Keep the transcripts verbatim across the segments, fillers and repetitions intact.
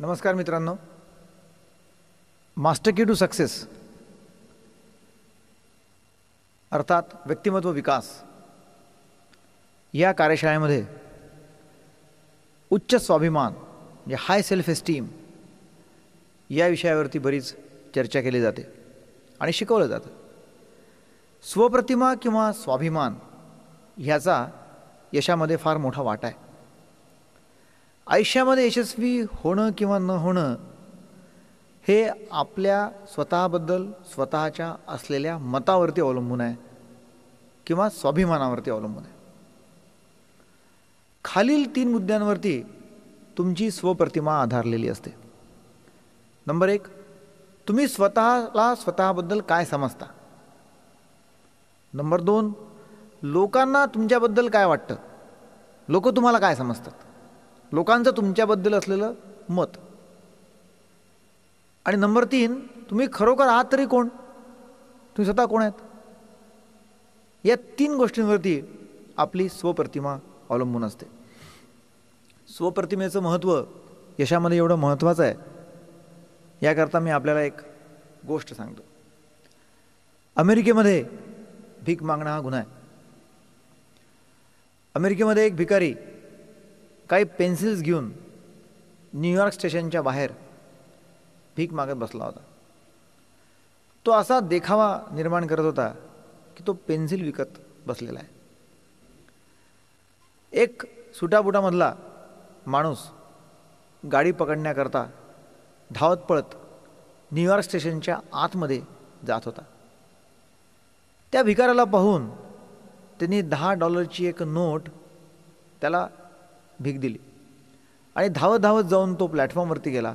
नमस्कार मित्रांनो, मास्टर की टू सक्सेस अर्थात व्यक्तिमत्व विकास या कार्यशाळेमध्ये उच्च स्वाभिमान म्हणजे हाय सेल्फ एस्टीम या विषयावरती बरीच चर्चा केली जाते आणि शिकवलं जातं। स्वप्रतिमा किंवा स्वाभिमान ह्याचा यशामध्ये फार मोठा वाटा आहे। आयुष्यामध्ये यशस्वी होणं किंवा न होणं हे आपल्या स्वतःबद्दल स्वतःच्या असलेल्या मतावरती अवलंबून आहे किंवा स्वाभिमानावरती अवलंबून आहे। खालील तीन मुद्द्यांवरती तुमची स्वप्रतिमा आधारलेली असते। नंबर एक, तुम्ही स्वतःला स्वतःबद्दल काय समजता। नंबर दोन, लोकांना तुमच्याबद्दल काय वाटतं, लोक तुम्हाला काय समजतात, लोकांचं तुमच्याबद्दल असलेलं मत। आणि नंबर तीन, तुम्ही खरोखर आहात तरी कोण, तुम्ही स्वतः कोण आहेत। या तीन गोष्टींवरती आपली स्वप्रतिमा अवलंबून असते। स्वप्रतिमेचं महत्त्व यशामध्ये एवढं महत्त्वाचं आहे याकरता मी आपल्याला एक गोष्ट सांगतो। अमेरिकेमध्ये भीक मागणं हा गुन्हा आहे। अमेरिकेमध्ये एक भिकारी काही पेन्सिल्स घेऊन न्यूयॉर्क स्टेशनच्या बाहेर भीक मागत बसला होता। तो असा देखावा निर्माण करत होता की तो पेन्सिल विकत बसलेला आहे। एक सुटाबुटामधला माणूस गाडी पकडण्याकरता धावत पळत न्यूयॉर्क स्टेशनच्या आतमध्ये जात होता। त्या भिकाऱ्याला पाहून त्यांनी दहा डॉलरची एक नोट त्याला भीक दिली आणि धावत धावत जाऊन तो प्लॅटफॉर्मवरती गेला,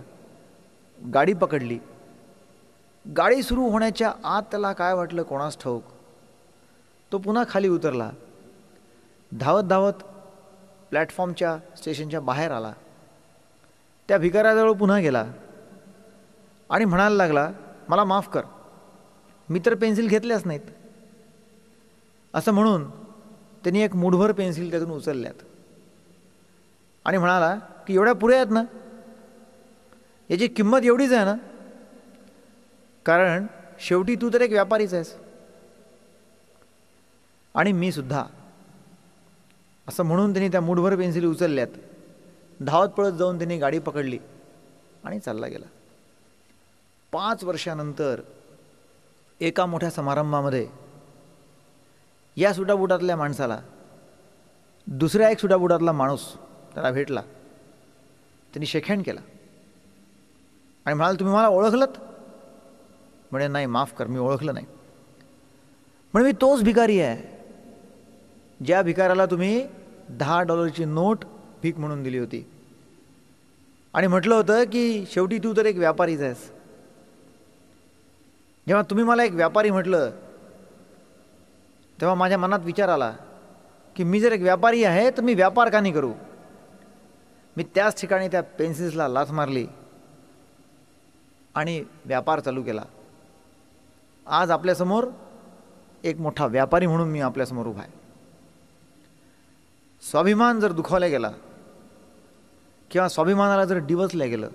गाडी पकडली। गाडी सुरू होण्याच्या आत त्याला काय वाटलं कोणास ठाऊक, तो पुन्हा खाली उतरला, धावत धावत प्लॅटफॉर्मच्या स्टेशनच्या बाहेर आला, त्या भिकाऱ्याजवळ पुन्हा गेला आणि म्हणायला लागला, मला माफ कर, मी तर पेन्सिल घेतल्याच नाहीत। असं म्हणून त्यांनी एक मुठभर पेन्सिल त्यातून उचलल्यात आणि म्हणाला की एवढ्या पुऱ्या आहेत ना, याची किंमत एवढीच आहे ना, कारण शेवटी तू तर एक व्यापारीच आहेस आणि मी सुद्धा। असं म्हणून त्यांनी त्या मुठभर पेन्सिली उचलल्यात, धावत पळत जाऊन त्यांनी गाडी पकडली आणि चालला गेला। पाच वर्षानंतर एका मोठ्या समारंभामध्ये या सुटाबुटातल्या माणसाला दुसऱ्या एक सुटाबुटातला माणूस त्याला भेटला, त्यांनी शेकहँड केला आणि म्हणाला, तुम्ही मला ओळखलत? म्हणे, नाही माफ कर, मी ओळखलं नाही। म्हणे, मी तोच भिकारी आहे ज्या भिकाऱ्याला तुम्ही दहा डॉलरची नोट भीक म्हणून दिली होती आणि म्हटलं होतं की शेवटी तू तर एक व्यापारीच आहेस। जेव्हा तुम्ही मला एक व्यापारी म्हटलं तेव्हा माझ्या मनात विचार आला की मी जर एक व्यापारी आहे तर मी व्यापार का नाही करू। मी त्याच ठिकाणी त्या पेन्सिल्सला लाथ मारली आणि व्यापार चालू केला। आज आपल्यासमोर एक मोठा व्यापारी म्हणून मी आपल्यासमोर उभा आहे। स्वाभिमान जर दुखावला गेला किंवा स्वाभिमानाला जर डिवचलं गेलं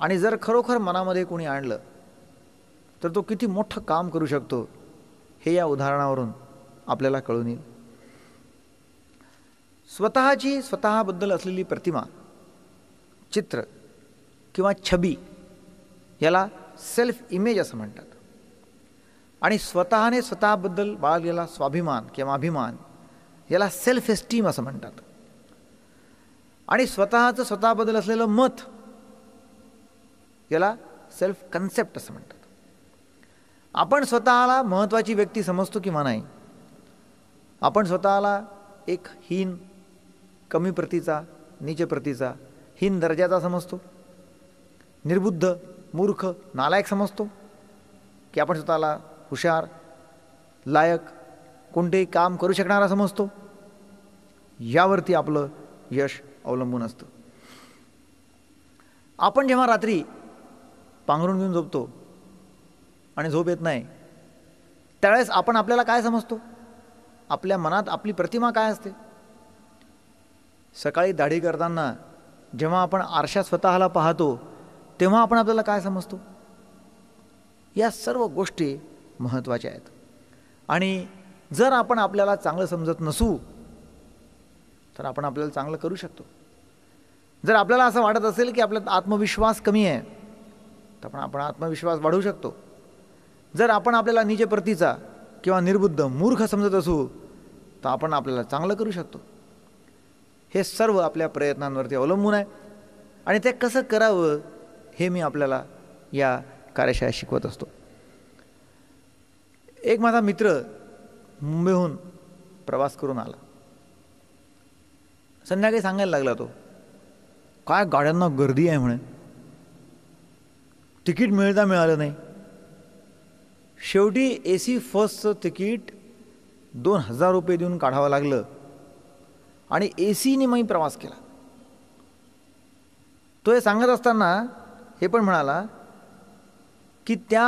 आणि जर खरोखर मनामध्ये कोणी आणलं तर तो किती मोठं काम करू शकतो हे या उदाहरणावरून आपल्याला कळून येईल। स्वतःची स्वतःबद्दल असलेली प्रतिमा, चित्र किंवा छबी याला सेल्फ इमेज असं म्हणतात। आणि स्वतःने स्वतःबद्दल बाळगलेला स्वाभिमान किंवा अभिमान याला सेल्फ एस्टीम असं म्हणतात। आणि स्वतःचं स्वतःबद्दल असलेलं मत याला सेल्फ कन्सेप्ट असं म्हणतात। आपण स्वतःला महत्त्वाची व्यक्ती समजतो किंवा नाही, आपण स्वतःला एक हीन, कमी प्रतीचा, नीच प्रतीचा, हीन दर्जाचा समजतो, निर्बुद्ध, मूर्ख, नालायक समजतो की आपण स्वतःला हुशार, लायक, कोणतेही काम करू शकणारा समजतो। यावरती आपलं यश अवलंबून असतं। आपण जेव्हा रात्री पांघरून घेऊन झोपतो आणि झोप येत नाही त्यावेळेस आपण आपल्याला काय समजतो, आपल्या मनात आपली प्रतिमा काय असते। सकाळी दाढी करताना जेव्हा आपण आरशात स्वतःला पाहतो तेव्हा आपण आपल्याला काय समजतो, या सर्व गोष्टी महत्त्वाच्या आहेत। आणि जर आपण आपल्याला चांगलं समजत नसू तर आपण आपल्याला चांगलं करू शकतो। जर आपल्याला असं वाटत असेल की आपला आत्मविश्वास कमी आहे तर पण आपण आत्मविश्वास वाढवू शकतो। जर आपण आपल्याला नीचप्रतीचा किंवा निर्बुद्ध मूर्ख समजत असू तर आपण आपल्याला चांगलं करू शकतो। हे सर्व आपल्या प्रयत्नांवरती अवलंबून आहे आणि ते कसं करावं हे मी आपल्याला या कार्यशाळेत शिकवत असतो। एक माझा मित्र मुंबईहून प्रवास करून आला, संध्याकाळी सांगायला लागला तो, काय गाड्यांना गर्दी आहे म्हणे, तिकीट मिळता मिळालं नाही। शेवटी ए सी फर्स्टचं तिकीट दोन हजार रुपये देऊन काढावं लागलं आणि ए सीने मी प्रवास केला। तो हे सांगत असताना हे पण म्हणाला की त्या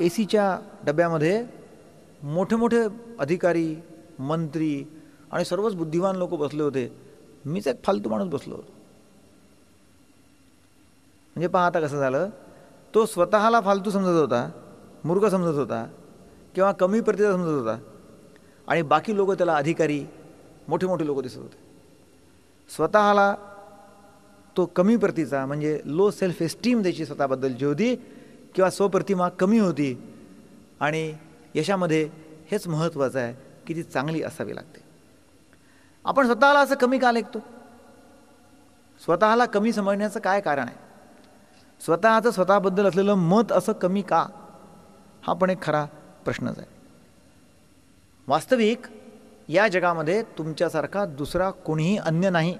ए सीच्या डब्यामध्ये मोठे मोठे अधिकारी, मंत्री आणि सर्वच बुद्धिमान लोक बसले होते, मीच एक फालतू माणूस बसलो होतो। म्हणजे पहा आता कसं झालं, तो स्वतःला फालतू समजत होता, मूर्ख समजत होता किंवा कमी प्रतीचा समजत होता आणि बाकी लोक त्याला अधिकारी, मोठे मोठे लोक दिसत होते। स्वतःला तो कमी प्रतीचा म्हणजे लो सेल्फ एस्टीम त्याची स्वतःबद्दलची होती किंवा स्वप्रतिमा कमी होती आणि यशामध्ये हेच महत्त्वाचं आहे की ती चांगली असावी लागते। आपण स्वतःला असं कमी का लेखतो, स्वतःला कमी समजण्याचं काय कारण आहे, स्वतःचं स्वतःबद्दल असलेलं मत असं कमी का, हा पण एक खरा प्रश्नच आहे। वास्तविक या जगामध्ये तुमच्यासारखा दुसरा कोणीही अन्य नाही,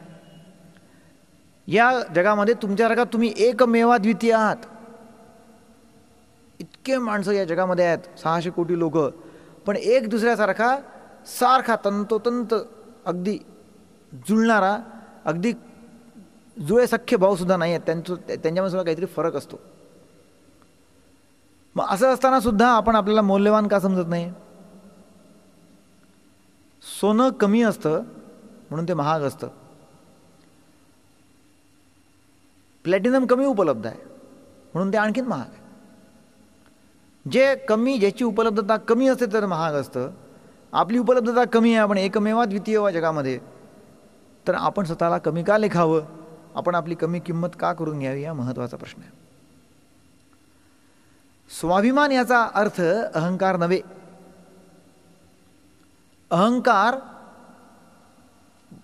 या जगामध्ये तुमच्यासारखा तुम्ही एकमेवा द्वितीय आहात। इतके माणसं या जगामध्ये आहेत, सहाशे कोटी लोक, पण एक दुसऱ्यासारखा सारखा तंतोतंत अगदी जुळणारा, अगदी जुळे सख्खे भावसुद्धा नाही आहेत, त्यांचं त्यांच्यामध्ये सुद्धा काहीतरी फरक असतो। मग असं असताना सुद्धा आपण आपल्याला मौल्यवान का समजत नाही? सोनं कमी असतं म्हणून ते महाग असतं, प्लॅटिनम कमी उपलब्ध आहे म्हणून ते आणखीन महाग आहे। जे कमी, ज्याची उपलब्धता कमी असते तर महाग असतं। आपली उपलब्धता कमी आहे, आपण एकमेवा द्वितीय जगामध्ये, तर आपण स्वतःला कमी का लेखावं, आपण आपली कमी किंमत का करून घ्यावी, हा महत्त्वाचा प्रश्न आहे। स्वाभिमान याचा अर्थ अहंकार नव्हे। अहंकार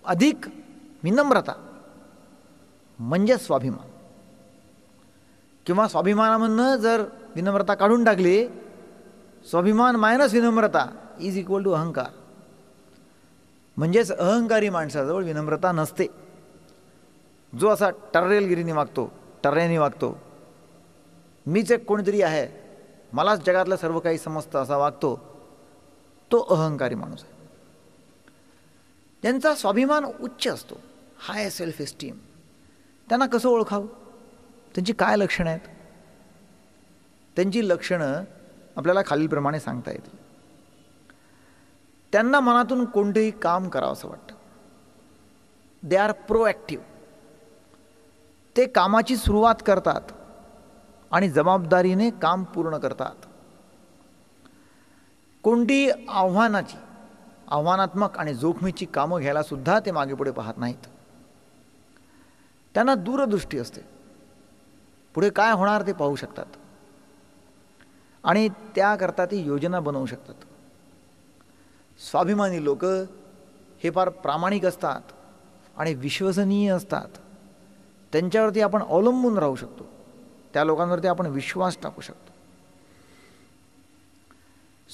अधिक विनम्रता म्हणजे स्वाभिमान, किंवा स्वाभिमानामधनं जर विनम्रता काढून टाकली, स्वाभिमान मायनस विनम्रता इज इक्वल टू अहंकार, म्हणजेच अहंकारी माणसाजवळ विनम्रता नसते। जो असा टर्रेलगिरीने वागतो, टर्रेने वागतो, मीच एक कोणीतरी आहे, मलाच जगातलं सर्व काही समजतं असा वागतो, तो अहंकारी माणूस आहे। त्यांचा स्वाभिमान उच्च असतो, हाय सेल्फ एस्टीम। त्यांना कसं ओळखावं, त्यांची काय लक्षणं आहेत? त्यांची लक्षणं आपल्याला खालीलप्रमाणे सांगता येतील। त्यांना मनातून कोणतंही काम करावं असं वाटतं, दे आर प्रोॲक्टिव्ह, ते कामाची सुरुवात करतात आणि जबाबदारीने काम पूर्ण करतात। कोणती आव्हानाची, आव्हानात्मक आणि जोखमीची कामं घ्यायला सुद्धा ते मागेपुढे पाहत नाहीत। त्यांना दूरदृष्टी असते, पुढे काय होणार ते पाहू शकतात आणि त्याकरता ती योजना बनवू शकतात। स्वाभिमानी लोक हे फार प्रामाणिक असतात आणि विश्वसनीय असतात, त्यांच्यावरती आपण अवलंबून राहू शकतो, त्या लोकांवरती आपण विश्वास टाकू शकतो।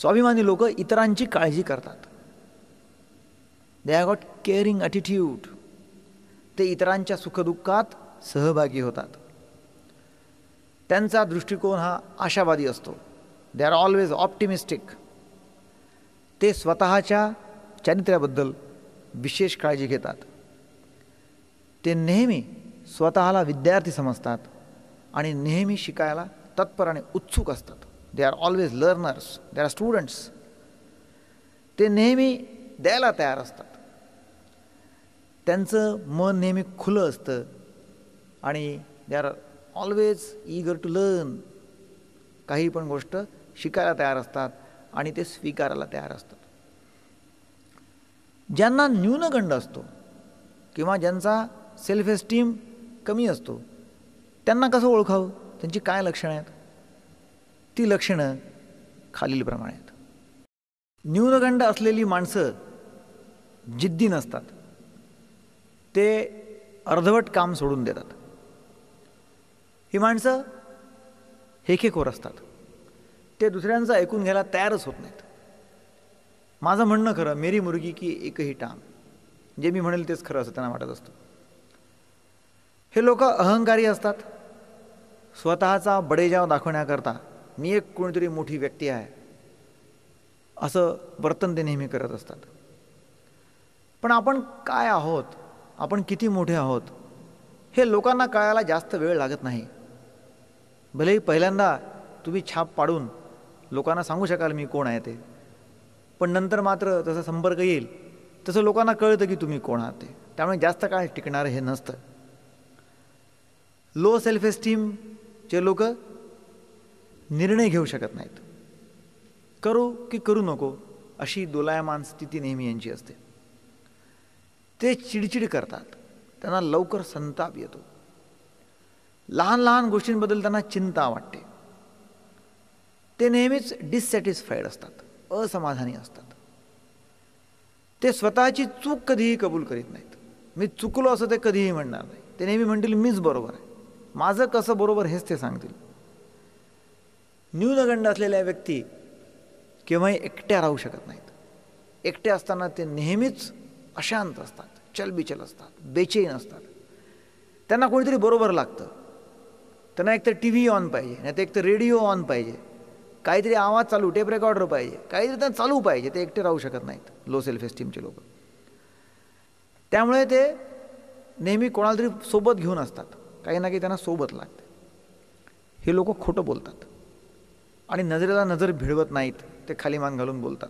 स्वाभिमानी लोक इतरांची काळजी करतात, they have got caring attitude, ते इतरांच्या सुखदुःखात सहभागी होतात। त्यांचा दृष्टिकोन हा आशावादी असतो, दे आर ऑलवेज ऑप्टिमिस्टिक, ते स्वतःच्या चारित्र्याबद्दल विशेष काळजी घेतात। ते नेहमी स्वतःला विद्यार्थी समजतात आणि नेहमी शिकायला तत्पर आणि उत्सुक असतात, they are always learners, they are students, ते नेहमी द्यायला तयार असतात। त्यांचं मन नेहमी खुलं असतं आणि they are always eager to learn. काही पण गोष्ट शिकायला तयार असतात आणि ते स्वीकारायला तयार असतात. ज्यांना न्यूनगंड असतो किंवा ज्यांचा सेल्फ एस्टीम कमी असतो त्यांना कसं ओळखावं, त्यांची काय लक्षणं आहेत? ती लक्षणं खालीलप्रमाणे आहेत. न्यूनगंड असलेली माणसं जिद्दी नसतात, ते अर्धवट काम सोडून देतात. ही माणसं हेकेखोर असतात, ते दुसऱ्यांचं ऐकून घ्यायला तयारच होत नाहीत. माझं म्हणणं खरं, मेरी मुर्गी की एकही टांग, जे मी म्हणेल तेच खरं असं त्यांना वाटत असतं. हे लोक अहंकारी असतात, स्वतःचा बडेजाव दाखवण्याकरता मी एक कोणीतरी मोठी व्यक्ती आहे असं वर्तन ते नेहमी करत असतात. पण आपण काय आहोत, आपण किती मोठे आहोत हे लोकांना कळायला जास्त वेळ लागत नाही. भलेही पहिल्यांदा तुम्ही छाप पाडून लोकांना सांगू शकाल मी कोण आहे ते, पण नंतर मात्र जसा संपर्क येईल तसं लोकांना कळतं की तुम्ही कोण आहात ते. त्यामुळे जास्त काळ टिकणारं हे नसतं. लो सेल्फ एस्टीमचे लोक निर्णय घेऊ शकत नाहीत. करू की करू नको अशी दोलायमान स्थिती नेहमी यांची असते. ते चिडचिड करतात, त्यांना लवकर संताप येतो, लहान लहान गोष्टींबद्दल त्यांना चिंता वाटते, ते नेहमीच डिससॅटिस्फाईड असतात, असमाधानी असतात. ते स्वतःची चूक कधीही कबूल करीत नाहीत. मी चुकलो असं ते कधीही म्हणणार नाही. ते नेहमी म्हणतील मीच बरोबर आहे, माझं कसं बरोबर हेच ते सांगतील. न्यूनगंड असलेल्या व्यक्ती केव्हाही एकट्या राहू शकत नाहीत. एकट्या असताना ते नेहमीच अशांत असतात, चलबिचल असतात, बेचैन असतात. त्यांना कोणीतरी बरोबर लागतं. त्यांना एकतर टी व्ही ऑन पाहिजे, नाही तर एकतर रेडिओ ऑन पाहिजे, काहीतरी आवाज चालू, टेप रेकॉर्डर पाहिजे, काहीतरी त्यांना चालू पाहिजे. ते एकटे राहू शकत नाहीत लो सेल्फ एस्टीमचे लोक. त्यामुळे ते नेहमी कोणाला तरी सोबत घेऊन असतात, काही ना काही त्यांना सोबत लागते. हे लोक खोटं बोलतात आणि नजरेला नजर भिडवत नाहीत, ते खाली मान घालून बोलतात.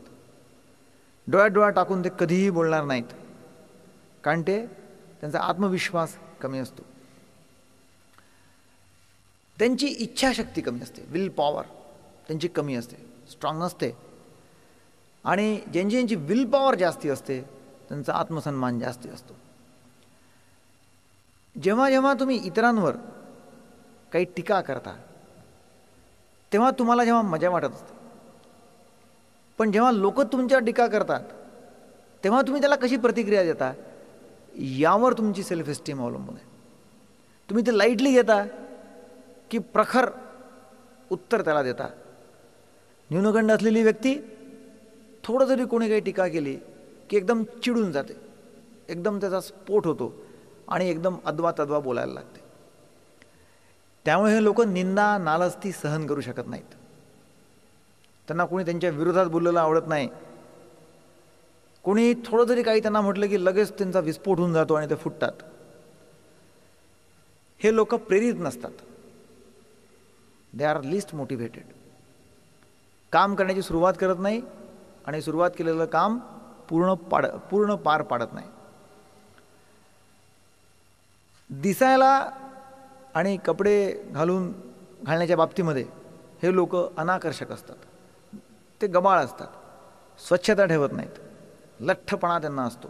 डोळ्यात डोळा टाकून ते कधीही बोलणार नाहीत, कारण ते त्यांचा आत्मविश्वास कमी असतो. त्यांची इच्छाशक्ती कमी असते, विल पॉवर त्यांची कमी असते, स्ट्रॉंग असते. आणि ज्यांची ज्यांची विल पॉवर जास्ती असते त्यांचा आत्मसन्मान जास्ती असतो. जेव्हा जेव्हा तुम्ही इतरांवर काही टीका करता तेव्हा तुम्हाला जेव्हा मजा वाटत असते, पण जेव्हा लोक तुमच्यावर टीका करतात तेव्हा तुम्ही त्याला कशी प्रतिक्रिया देता यावर तुमची सेल्फ एस्टीम अवलंबून आहे. तुम्ही ते लाईटली घेता की प्रखर उत्तर त्याला देता. न्यूनगंड असलेली व्यक्ती थोडं जरी कोणी काही टीका केली की एकदम चिडून जाते, एकदम त्याचा स्फोट होतो आणि एकदम अद्वा तद्वा बोलायला लागते. त्यामुळे हे लोक निंदा नालस्ती सहन करू शकत नाहीत. त्यांना कोणी त्यांच्या विरोधात बोललेलं आवडत नाही. कोणी थोडं जरी काही त्यांना म्हटलं की लगेच त्यांचा विस्फोट होऊन जातो आणि ते फुटतात. हे लोक प्रेरित नसतात, दे आर लिस्ट मोटिवेटेड. काम करण्याची सुरुवात करत नाही आणि सुरुवात केलेलं काम पूर्ण पाड पूर्ण पार पाडत नाही. दिसायला आणि कपडे घालून घालण्याच्या बाबतीमध्ये हे लोक अनाकर्षक असतात, ते गबाळ असतात, स्वच्छता ठेवत नाहीत, लठ्ठपणा त्यांना असतो.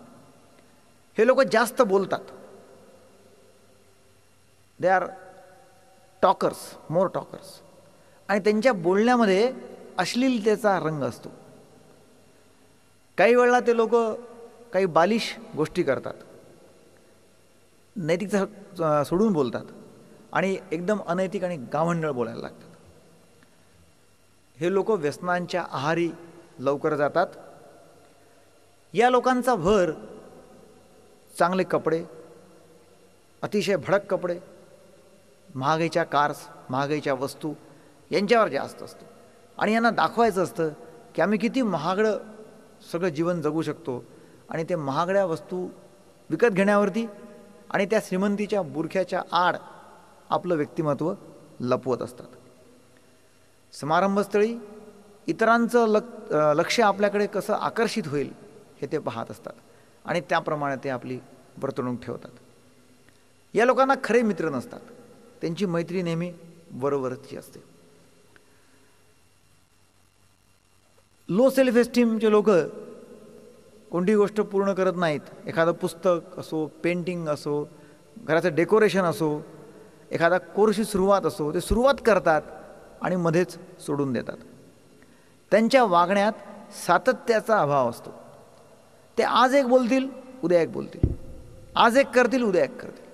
हे लोक जास्त बोलतात, they are talkers, more talkers. आणि त्यांच्या बोलण्यामध्ये अश्लीलतेचा रंग असतो. काही वेळेला ते लोक काही बालिश गोष्टी करतात, नैतिकता सोडून बोलतात आणि एकदम अनैतिक आणि गावंढळ बोलायला लागतात. हे लोक व्यसनांच्या आहारी लवकर जातात. या लोकांचा भर चांगले कपडे, अतिशय भडक कपडे, महागाईच्या कार्स, महागाईच्या वस्तू यांच्यावर जास्त असतो. आणि यांना दाखवायचं असतं की आम्ही किती महागडं सगळं जीवन जगू शकतो. आणि ते महागड्या वस्तू विकत घेण्यावरती आणि त्या श्रीमंतीच्या बुरख्याच्या आड आपलं व्यक्तिमत्व लपवत असतात. समारंभस्थळी इतरांचं लक लक्ष आपल्याकडे कसं आकर्षित होईल हे ते पाहत असतात आणि त्याप्रमाणे ते आपली वर्तणूक ठेवतात. या लोकांना खरे मित्र नसतात, त्यांची मैत्री नेहमी बरोबरची असते। लो सेल्फ एस्टीमचे लोक कोणती गोष्ट पूर्ण करत नाहीत, एखादं पुस्तक असो, पेंटिंग असो, घराचं डेकोरेशन असो, एखादा कोर्सची सुरुवात असो, ते सुरुवात करतात आणि मध्येच सोडून देतात। त्यांच्या वागण्यात सातत्याचा अभाव असतो। ते आज एक बोलतील उद्या एक बोलतील, आज एक करतील उद्या एक करतील,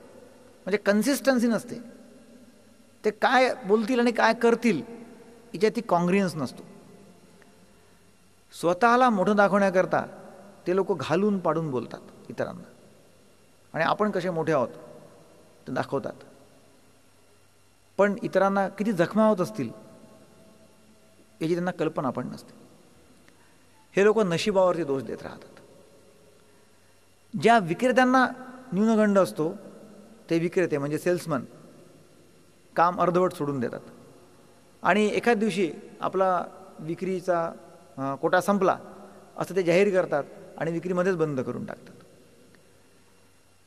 म्हणजे कन्सिस्टन्सी नसते। ते काय बोलतील आणि काय करतील याच्यात ती कॉन्ग्रियन्स नसतो। स्वतःला मोठं दाखवण्याकरता ते लोक घालून पाडून बोलतात इतरांना, आणि आपण कसे मोठे आहोत ते दाखवतात, पण इतरांना किती जखमा होत असतील याची त्यांना कल्पना पण नसते। हे लोक नशिबावरती दोष देत राहतात। ज्या विक्रेत्यांना न्यूनगंड असतो ते विक्रेते म्हणजे सेल्समन काम अर्धवट सोडून देतात, आणि एखाद दिवशी आपला विक्रीचा कोटा संपला असं ते जाहीर करतात आणि विक्रीमध्येच बंद करून टाकतात।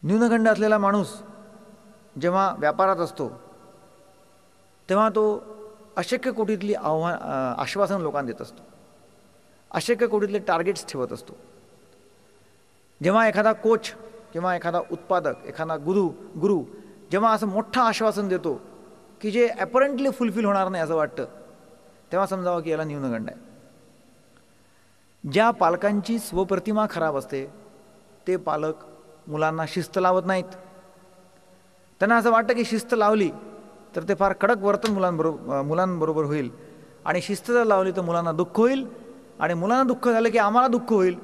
न्यूनगंड असलेला माणूस जेव्हा व्यापारात असतो तेव्हा तो अशक्य कोटीतली आव्हान आश्वासन लोकांना देत असतो, अशक्य कोटीतले टार्गेट्स ठेवत असतो। जेव्हा एखादा कोच किंवा एखादा उत्पादक, एखादा गुरु गुरु जेव्हा असं मोठं आश्वासन देतो की जे ॲपरंटली फुलफिल होणार नाही असं वाटतं, तेव्हा समजावं की याला न्यूनगंड आहे। ज्या पालकांची स्वप्रतिमा खराब असते ते पालक मुलांना शिस्त लावत नाहीत। त्यांना असं वाटतं की शिस्त लावली तर ते फार कडक वर्तन मुलांबरोबर मुलांबरोबर होईल, आणि शिस्त जर लावली तर मुलांना दुःख होईल, आणि मुलांना दुःख झालं की आम्हाला दुःख होईल,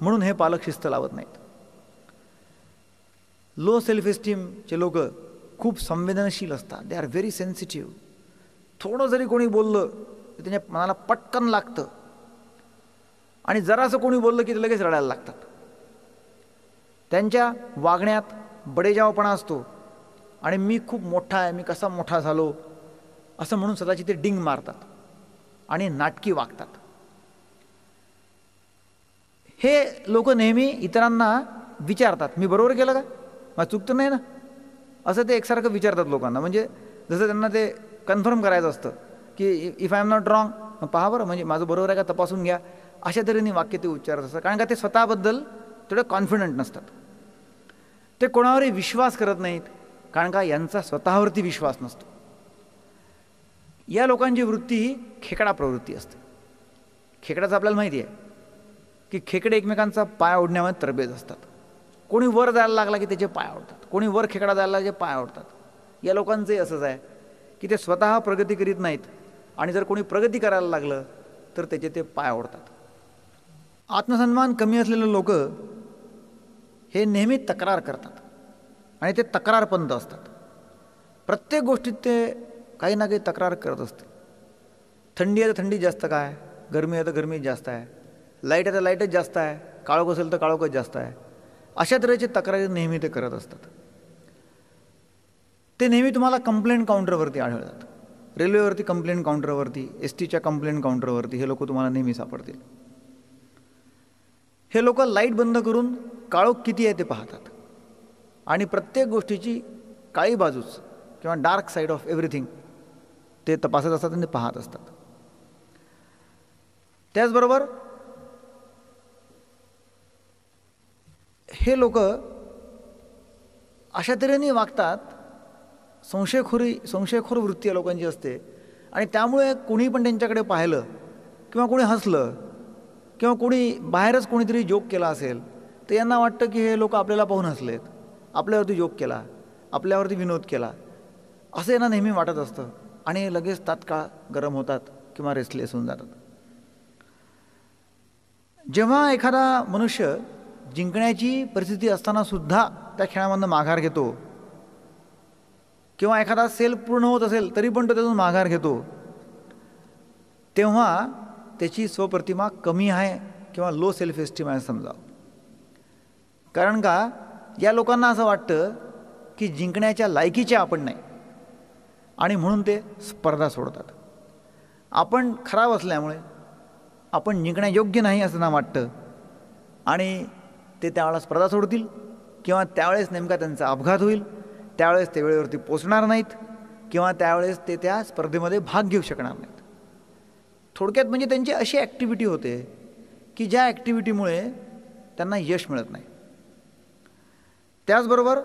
म्हणून हे पालक शिस्त लावत नाहीत। लो सेल्फ एस्टीमचे लोक खूप संवेदनशील असतात, दे आर व्हेरी सेन्सिटिव्ह। थोडं जरी कोणी बोललं तर त्यांच्या मनाला पटकन लागतं, आणि जरासं कोणी बोललं की ते लगेच रडायला लागतात। त्यांच्या वागण्यात बडेजावपणा असतो, आणि मी खूप मोठा आहे, मी कसा मोठा झालो असं म्हणून सदाची ते डिंग मारतात आणि नाटकी वागतात। हे लोक नेहमी इतरांना विचारतात, मी बरोबर केलं का, मला चुकतं नाही ना, असं ते एकसारखं विचारतात लोकांना। म्हणजे जसं त्यांना ते कन्फर्म करायचं असतं की if I am not wrong, पहा बरं, म्हणजे माझं बरोबर आहे का तपासून घ्या, अशा तऱ्हेने वाक्य ते उच्चारत असतात, कारण का ते स्वतःबद्दल थोडं कॉन्फिडंट नसतात। ते कोणावरही विश्वास करत नाहीत, कारण का यांचा स्वतःवरती विश्वास नसतो। या लोकांची वृत्ती ही खेकडा प्रवृत्ती असते। खेकडाचं आपल्याला माहिती आहे की खेकडे एकमेकांचा पाय ओढण्यामध्ये तरबेज असतात। कोणी वर जायला लागला की त्याचे पाय ओढतात, कोणी वर खेकडा जायला लागला की पाय ओढतात। या लोकांचंही असंच आहे की ते स्वतः प्रगती करीत नाहीत, आणि जर कोणी प्रगती करायला लागलं तर त्याचे ते पाय ओढतात। आत्मसन्मान कमी असलेले लोक हे नेहमी तक्रार करतात, आणि ते तक्रारपंत असतात। प्रत्येक गोष्टीत ते काही ना काही तक्रार करत असते। थंडी आहे तर थंडी जास्त काय, गरमी आहे तर गरमी जास्त आहे, लाईट आहे तर लाईटच जास्त आहे, काळोख असेल तर काळोखच जास्त आहे, अशा तऱ्हेची तक्रारी नेहमी ते करत असतात। ते नेहमी तुम्हाला कंप्लेंट काउंटरवरती आढळतात, रेल्वेवरती कंप्लेंट काउंटरवरती, एस टीच्या कंप्लेंट काउंटरवरती हे लोक तुम्हाला नेहमी सापडतील। हे लोक लाईट बंद करून काळोख किती आहे ते पाहतात, आणि प्रत्येक गोष्टीची काळी बाजूच किंवा डार्क साईड ऑफ एव्हरीथिंग ते तपासत असतात आणि ते पाहत असतात। त्याचबरोबर हे लोक अशा तऱ्हेने वागतात, संशयखोरी संशयखोर वृत्ती या लोकांची असते, आणि त्यामुळे कोणी पण त्यांच्याकडे पाहिलं किंवा कोणी हसलं किंवा कोणी बाहेरच कोणीतरी जोक केला असेल तर यांना वाटतं की हे लोक आपल्याला पाहून हसलेत, आपल्यावरती जोक केला, आपल्यावरती विनोद केला, असं यांना नेहमी वाटत असतं, आणि लगेच तात्काळ गरम होतात किंवा रेस्टलेस होऊन जातात। जेव्हा एखादा मनुष्य जिंकण्याची परिस्थिती असतानासुद्धा त्या खेळामधनं माघार घेतो, किंवा एखादा सेल पूर्ण होत असेल तरी पण तो त्यातून माघार घेतो, तेव्हा त्याची स्वप्रतिमा कमी आहे किंवा लो सेल्फ एस्टीम आहे समजावं। कारण का या लोकांना असं वाटतं की जिंकण्याच्या लायकीचे आपण नाही, आणि म्हणून ते स्पर्धा सोडतात। आपण खराब असल्यामुळे आपण जिंकण्यायोग्य नाही असं त्यांना वाटतं, आणि ते त्यावेळेला स्पर्धा सोडतील, किंवा त्यावेळेस नेमका त्यांचा अपघात होईल, त्यावेळेस ते वेळेवरती पोहोचणार नाहीत किंवा त्यावेळेस ते त्या स्पर्धेमध्ये भाग घेऊ शकणार नाहीत। थोडक्यात म्हणजे त्यांची अशी ॲक्टिव्हिटी होते की ज्या ॲक्टिव्हिटीमुळे त्यांना यश मिळत नाही। त्याचबरोबर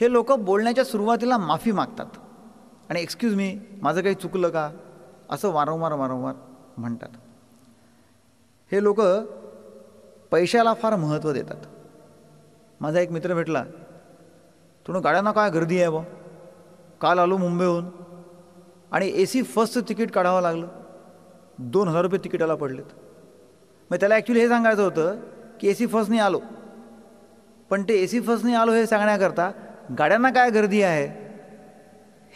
हे लोक बोलण्याच्या सुरुवातीला माफी मागतात आणि एक्सक्यूज मी, माझं काही चुकलं का असं वारंवार वारंवार म्हणतात। हे लोक पैशाला फार महत्त्व देतात। माझा एक मित्र भेटला, तुणू गाड्यांना काय गर्दी आहे बा, काल आलो मुंबईहून आणि ए सी फर्स्टचं तिकीट काढावं लागलं, दोन हजार रुपये तिकिटाला पडलेत। मग त्याला ॲक्च्युली हे सांगायचं होतं की ए सी फर्स्टने आलो, पण ते ए सी फर्स्टने आलो हे सांगण्याकरता गाड्यांना काय गर्दी आहे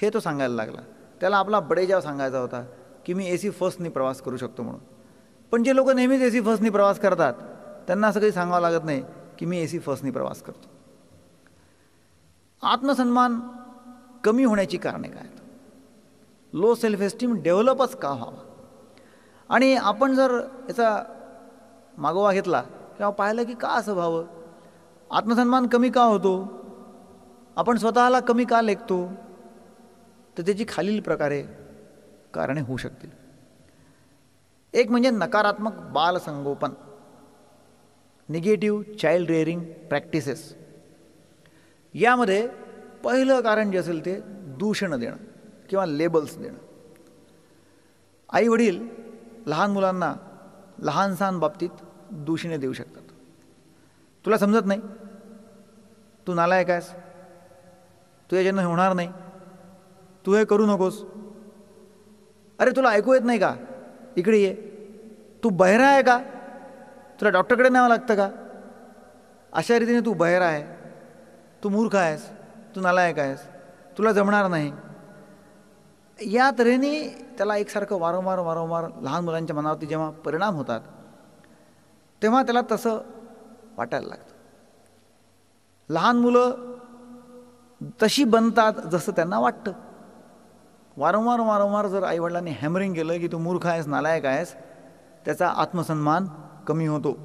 हे तो सांगायला लागला। त्याला आपला बडेजाव सांगायचा होता की मी ए सी फर्स्टनी प्रवास करू शकतो म्हणून, पण जे लोक नेहमीच ए सी फर्स्टनी प्रवास करतात त्यांना असं काही सांगावं लागत नाही की मी ए सी फर्स्टनी प्रवास करतो। आत्मसन्मान कमी होण्याची कारणे काय आहेत? लो सेल्फ एस्टीम डेव्हलपच का व्हावा? आणि आपण जर याचा मागोवा घेतला किंवा पाहिलं की का असं व्हावं, आत्मसन्मान कमी का होतो, आपण स्वतःला कमी का लेखतो, तर त्याची खालील प्रकारे कारणे होऊ शकतील। एक म्हणजे नकारात्मक बालसंगोपन, निगेटिव्ह चाइल्ड रेअरिंग प्रॅक्टिसेस। यामध्ये पहिलं कारण जे असेल ते दूषण देणं किंवा लेबल्स देणं। आई वडील लहान मुलांना लहानसहान बाबतीत दूषणे देऊ शकतात। तुला समजत नाही, तू नालायक आहेस, तू याच्यानं होणार नाही, तू हे करू नकोस, अरे तुला ऐकू येत नाही का, इकडे ये, तू बहिरा आहे का, तुला डॉक्टरकडे न्यावं लागतं का, अशा रीतीने तू बहिरा आहे, तू मूर्ख आहेस, तू नालायक आहेस, तुला जमणार नाही। या तऱ्हेने त्याला एकसारखं वारंवार वारंवार लहान मुलांच्या मनावरती जेव्हा परिणाम होतात तेव्हा त्याला तसं वाटायला लागतं। लहान मुलं तशी बनतात जसं त्यांना वाटतं। वारंवार वारंवार जर आईवडिलांनी हॅमरिंग केलं की तू मूर्ख आहेस, नालायक आहेस, त्याचा आत्मसन्मान कमी होतो।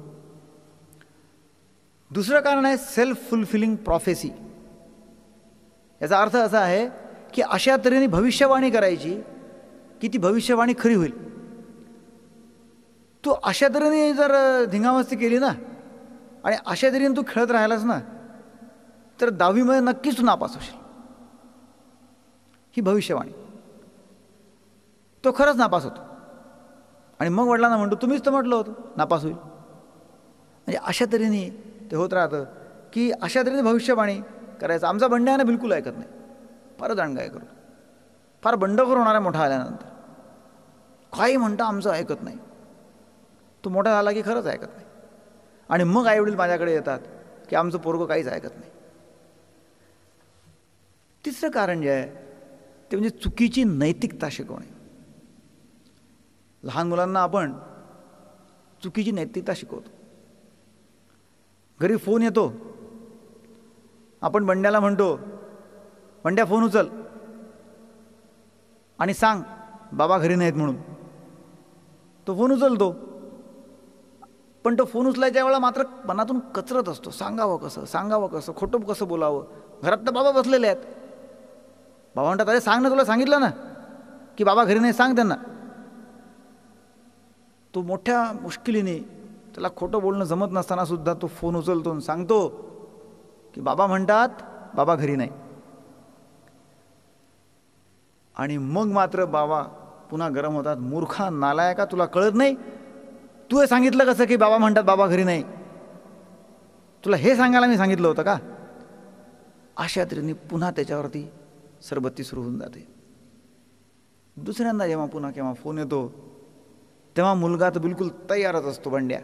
दुसरं कारण आहे सेल्फ फुलफिलिंग प्रॉफेसी। याचा अर्थ असा आहे की अशा तऱ्हेने भविष्यवाणी करायची की ती भविष्यवाणी खरी होईल। तू अशा तऱ्हेने जर धिंगामस्ती केली ना आणि अशा तऱ्हेने तू खेळत राहिलास ना तर दहावीमध्ये नक्कीच नापास होशील, ही भविष्यवाणी। तो खरंच नापास होतो आणि मग वडिलांना म्हणतो तुम्हीच तर म्हटलं होतं नापास होईल। म्हणजे अशा तऱ्हेने ते होत राहतं की अशा तऱ्हेने भविष्यवाणी करायचं। आमचा बंड्यांना बिलकुल ऐकत नाही, फार दांडगाय करतो, फार बंडखोर होणार आहे मोठा आल्यानंतर। काही म्हणता आमचं ऐकत नाही, तो मोठा झाला की खरंच ऐकत नाही आणि मग आईवडील माझ्याकडे येतात की आमचं पोरगं काहीच ऐकत नाही। तिसरं कारण जे आहे ते म्हणजे चुकीची नैतिकता शिकवणे। लहान मुलांना आपण चुकीची नैतिकता शिकवतो। घरी फोन येतो, आपण बंड्याला म्हणतो बंड्या फोन उचल आणि सांग बाबा घरी नाहीत म्हणून। तो फोन उचलतो, पण तो फोन उचलायच्या वेळेला मात्र मनातून कचरत असतो, सांगावं कसं, सांगावं कसं, खोटं कसं बोलावं, घरात तर बाबा बसलेले आहेत। बाबा म्हणतात अरे सांग ना, तुला सांगितलं ना की बाबा घरी नाही, सांग त्यांना। तो मोठ्या मुश्किलीने, त्याला खोटं बोलणं जमत नसताना सुद्धा तो फोन उचलतो आणि सांगतो की बाबा म्हणतात बाबा घरी नाही, आणि मग मात्र बाबा पुन्हा गरम होतात, मूर्खा, नालायका, तुला कळत नाही, तू हे सांगितलं कसं की बाबा म्हणतात बाबा घरी नाही, तुला हे सांगायला मी सांगितलं होतं का। अशा तऱ्हेने पुन्हा त्याच्यावरती सरबत्ती सुरू होऊन जाते। दुसऱ्यांदा जेव्हा पुन्हा केव्हा फोन येतो तेव्हा मुलगा तर बिलकुल तयारच असतो बंड्या,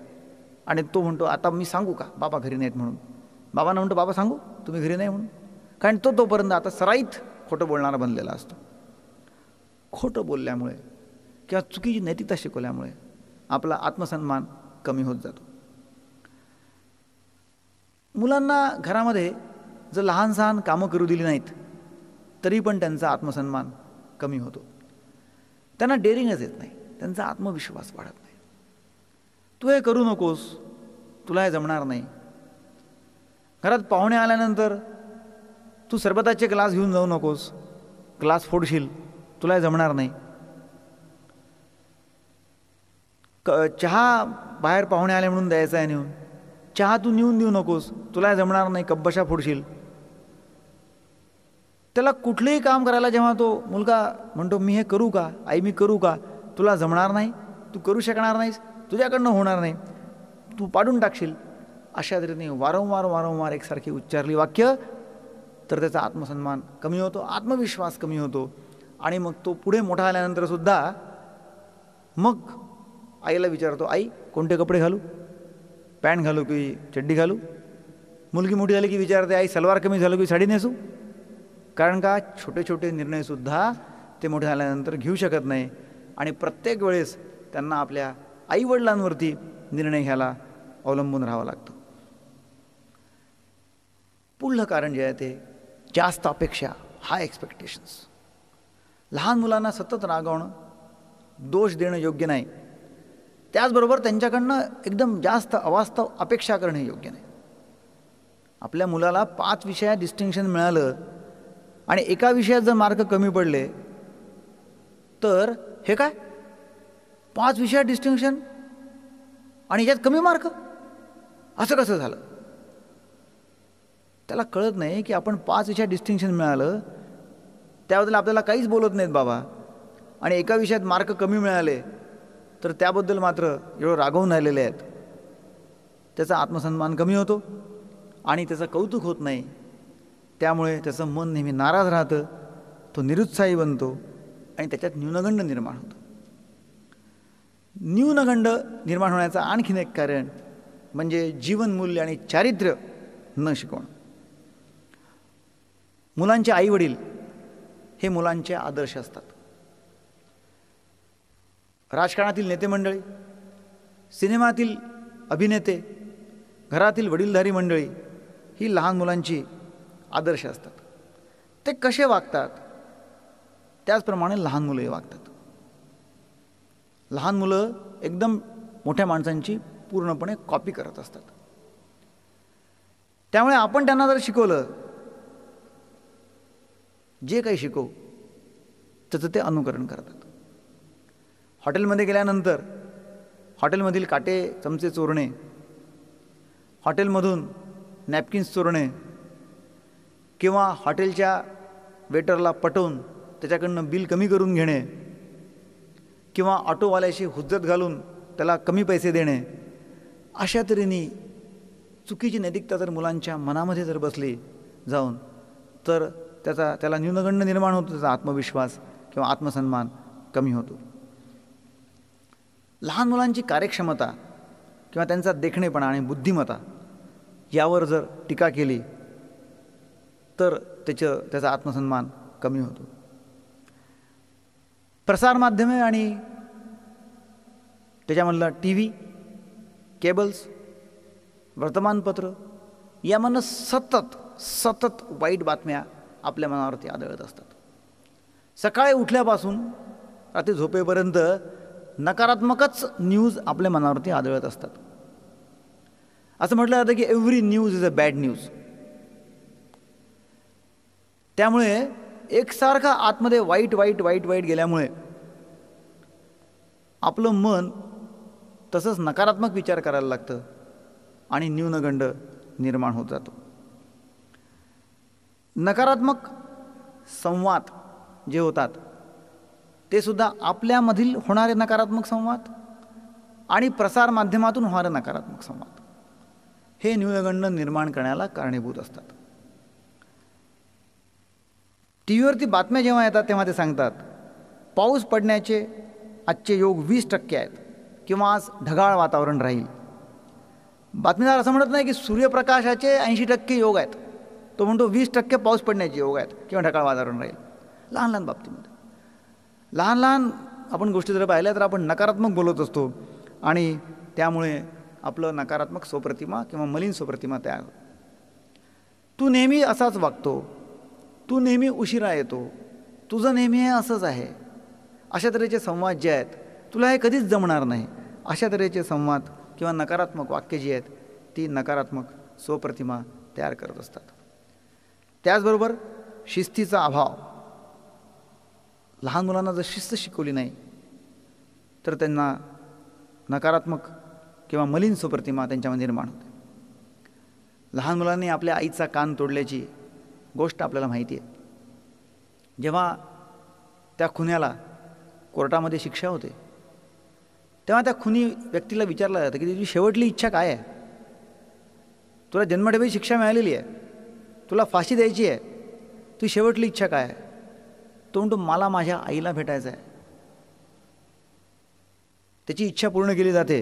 आणि तो म्हणतो आता मी सांगू का बाबा घरी नाहीत म्हणून, बाबांना म्हणतो बाबा सांगू तुम्ही घरी नाही म्हणून, कारण तो तोपर्यंत आता सराईत खोटं बोलणारा बनलेला असतो। खोटं बोलल्यामुळे किंवा चुकीची नैतिकता शिकवल्यामुळे आपला आत्मसन्मान कमी होत जातो। मुलांना घरामध्ये जर लहानसहान कामं करू दिली नाहीत तरी पण त्यांचा आत्मसन्मान कमी होतो, त्यांना डेअरिंगच येत नाही, त्यांचा आत्मविश्वास वाढत नाही। तू हे करू नकोस, तुला हे जमणार नाही। घरात पाहुणे आल्यानंतर तू सरबताचे क्लास घेऊन जाऊ नकोस, क्लास फोडशील, तुला जमणार नाही. चहा बाहेर पाहुणे आले म्हणून द्यायचा आहे नेऊन, चहा तू नेऊन देऊ नकोस, तुला जमणार नाही, कब्बशा फोडशील. त्याला कुठलेही काम करायला जेव्हा तो मुलगा म्हणतो मी हे करू का आई, मी करू का, तुला जमणार नाही, तू करू शकणार नाहीस, तुझ्याकडनं होणार नाही, तू पाडून टाकशील, अशा तऱ्हेने वारंवार वारंवार एकसारखी उच्चारली वाक्य तर त्याचा आत्मसन्मान कमी होतो, आत्मविश्वास कमी होतो. आणि मग तो पुढे मोठा आल्यानंतर सुद्धा मग आईला विचारतो, आई कोणते कपडे घालू, पॅन्ट घालू की चड्डी घालू. मुलगी मोठी झाली की विचारते, आई सलवार कमी झालो की साडी नेसू. कारण का, छोटे छोटे निर्णयसुद्धा ते मोठे झाल्यानंतर घेऊ शकत नाही आणि प्रत्येक वेळेस त्यांना आपल्या आईवडिलांवरती निर्णय घ्यायला अवलंबून राहावं लागतं. पुढलं कारण जे आहे ते जास्त अपेक्षा, हाय एक्सपेक्टेशन्स. लहान मुलांना सतत रागवणं, दोष देणं योग्य नाही, त्याचबरोबर त्यांच्याकडनं एकदम जास्त अवास्तव अपेक्षा करणं योग्य नाही. आपल्या मुलाला पाच विषयात डिस्टिंक्शन मिळालं आणि एका विषयात जर मार्क कमी पडले तर हे काय, पाच विषयात डिस्टिंक्शन आणि यात कमी मार्क, असं कसं झालं. त्याला कळत नाही की आपण पाच विषयात डिस्टिंक्शन मिळालं त्याबद्दल आपल्याला काहीच बोलत नाहीत बाबा, आणि एका विषयात मार्क कमी मिळाले तर त्याबद्दल मात्र एवढं रागवून राहिलेले आहेत. त्याचा आत्मसन्मान कमी होतो आणि त्याचं कौतुक होत नाही, त्यामुळे त्याचं मन नेहमी नाराज राहतं, तो निरुत्साही बनतो आणि त्याच्यात न्यूनगंड निर्माण होतो. न्यूनगंड निर्माण होण्याचं आणखीन एक कारण म्हणजे जीवनमूल्य आणि चारित्र्य न शिकवणं. मुलांचे आईवडील हे मुलांचे आदर्श असतात. राजकारणातील नेते मंडळी, सिनेमातील अभिनेते, घरातील वडीलधारी मंडळी ही लहान मुलांची आदर्श असतात. ते कसे वागतात त्याचप्रमाणे लहान मुलंही वागतात. लहान मुलं एकदम मोठ्या माणसांची पूर्णपणे कॉपी करत असतात. त्यामुळे आपण त्यांना जर शिकवलं, जे काही शिकवू त्याचं ते अनुकरण करतात. हॉटेलमध्ये गेल्यानंतर हॉटेलमधील काटे चमचे चोरणे, हॉटेलमधून नॅपकिन्स चोरणे किंवा हॉटेलच्या वेटरला पटवून त्याच्याकडनं बिल कमी करून घेणे किंवा ऑटोवाल्याशी हुज्जत घालून त्याला कमी पैसे देणे, अशा तऱ्हेने चुकीची नैतिकता जर मुलांच्या मनामध्ये जर बसली जाऊन तर त्याचा त्याला न्यूनगंड निर्माण होतो, त्याचा आत्मविश्वास किंवा आत्मसन्मान कमी होतो. लहान मुलांची कार्यक्षमता किंवा त्यांचा देखणेपणा आणि बुद्धिमत्ता यावर जर टीका केली तर त्याचं त्याचा आत्मसन्मान कमी होतो. प्रसारमाध्यमे आणि त्याच्यामधला टी व्ही, केबल्स, वर्तमानपत्र यामधनं सतत सतत वाईट बातम्या आपल्या मनावरती आदळत असतात. सकाळी उठल्यापासून रात्री झोपेपर्यंत नकारात्मकच न्यूज आपल्या मनावरती आदळत असतात. असं म्हटलं जातं की every news is a bad news. त्यामुळे एकसारखा आतमध्ये वाईट वाईट वाईट वाईट गेल्यामुळे आपलं मन तसंच नकारात्मक विचार करायला लागतं आणि न्यूनगंड निर्माण होत जातो. नकारात्मक संवाद जे होतात ते सुद्धा आपल्यामधील होणारे नकारात्मक संवाद आणि प्रसारमाध्यमातून होणारे नकारात्मक संवाद हे न्यूनगंड निर्माण करण्याला कारणीभूत असतात. टी व्हीवरती बातम्या जेव्हा येतात तेव्हा ते सांगतात पाऊस पडण्याचे आजचे योग वीस टक्के आहेत किंवा आज ढगाळ वातावरण राहील. बातमीदार असं म्हणत नाही की सूर्यप्रकाशाचे ऐंशी टक्के योग आहेत, तो म्हणतो वीस टक्के पाऊस पडण्याचे योग आहेत किंवा ढगाळ वातावरण राहील. लहान लहान बाबतीमध्ये लहान लहान आपण गोष्टी जर पाहिल्या तर आपण नकारात्मक बोलत असतो आणि त्यामुळे आपलं नकारात्मक स्वप्रतिमा किंवा मलिन स्वप्रतिमा तयार होते. तू नेहमी असाच वागतो, तू नेहमी उशिरा येतो, तुझं नेहमी हे असंच आहे, अशा तऱ्हेचे संवाद जे आहेत, तुला हे कधीच जमणार नाही, अशा तऱ्हेचे संवाद किंवा नकारात्मक वाक्य जी आहेत ती नकारात्मक स्वप्रतिमा तयार करत असतात. त्याचबरोबर शिस्तीचा अभाव. लहान मुलांना जर शिस्त शिकवली नाही तर त्यांना नकारात्मक किंवा मलिन सुप्रतिमा त्यांच्यामध्ये निर्माण होते. लहान मुलांनी आपल्या आईचा कान तोडल्याची गोष्ट आपल्याला माहिती आहे. जेव्हा त्या खुन्याला कोर्टामध्ये शिक्षा होते तेव्हा त्या खुनी व्यक्तीला विचारलं जातं की तुझी शेवटली इच्छा काय आहे. तुला जन्मठेपेची शिक्षा मिळालेली आहे, तुला फाशी द्यायची आहे, तुझी शेवटली इच्छा काय आहे. तो म्हणतो मला माझ्या आईला भेटायचं आहे. त्याची इच्छा पूर्ण केली जाते,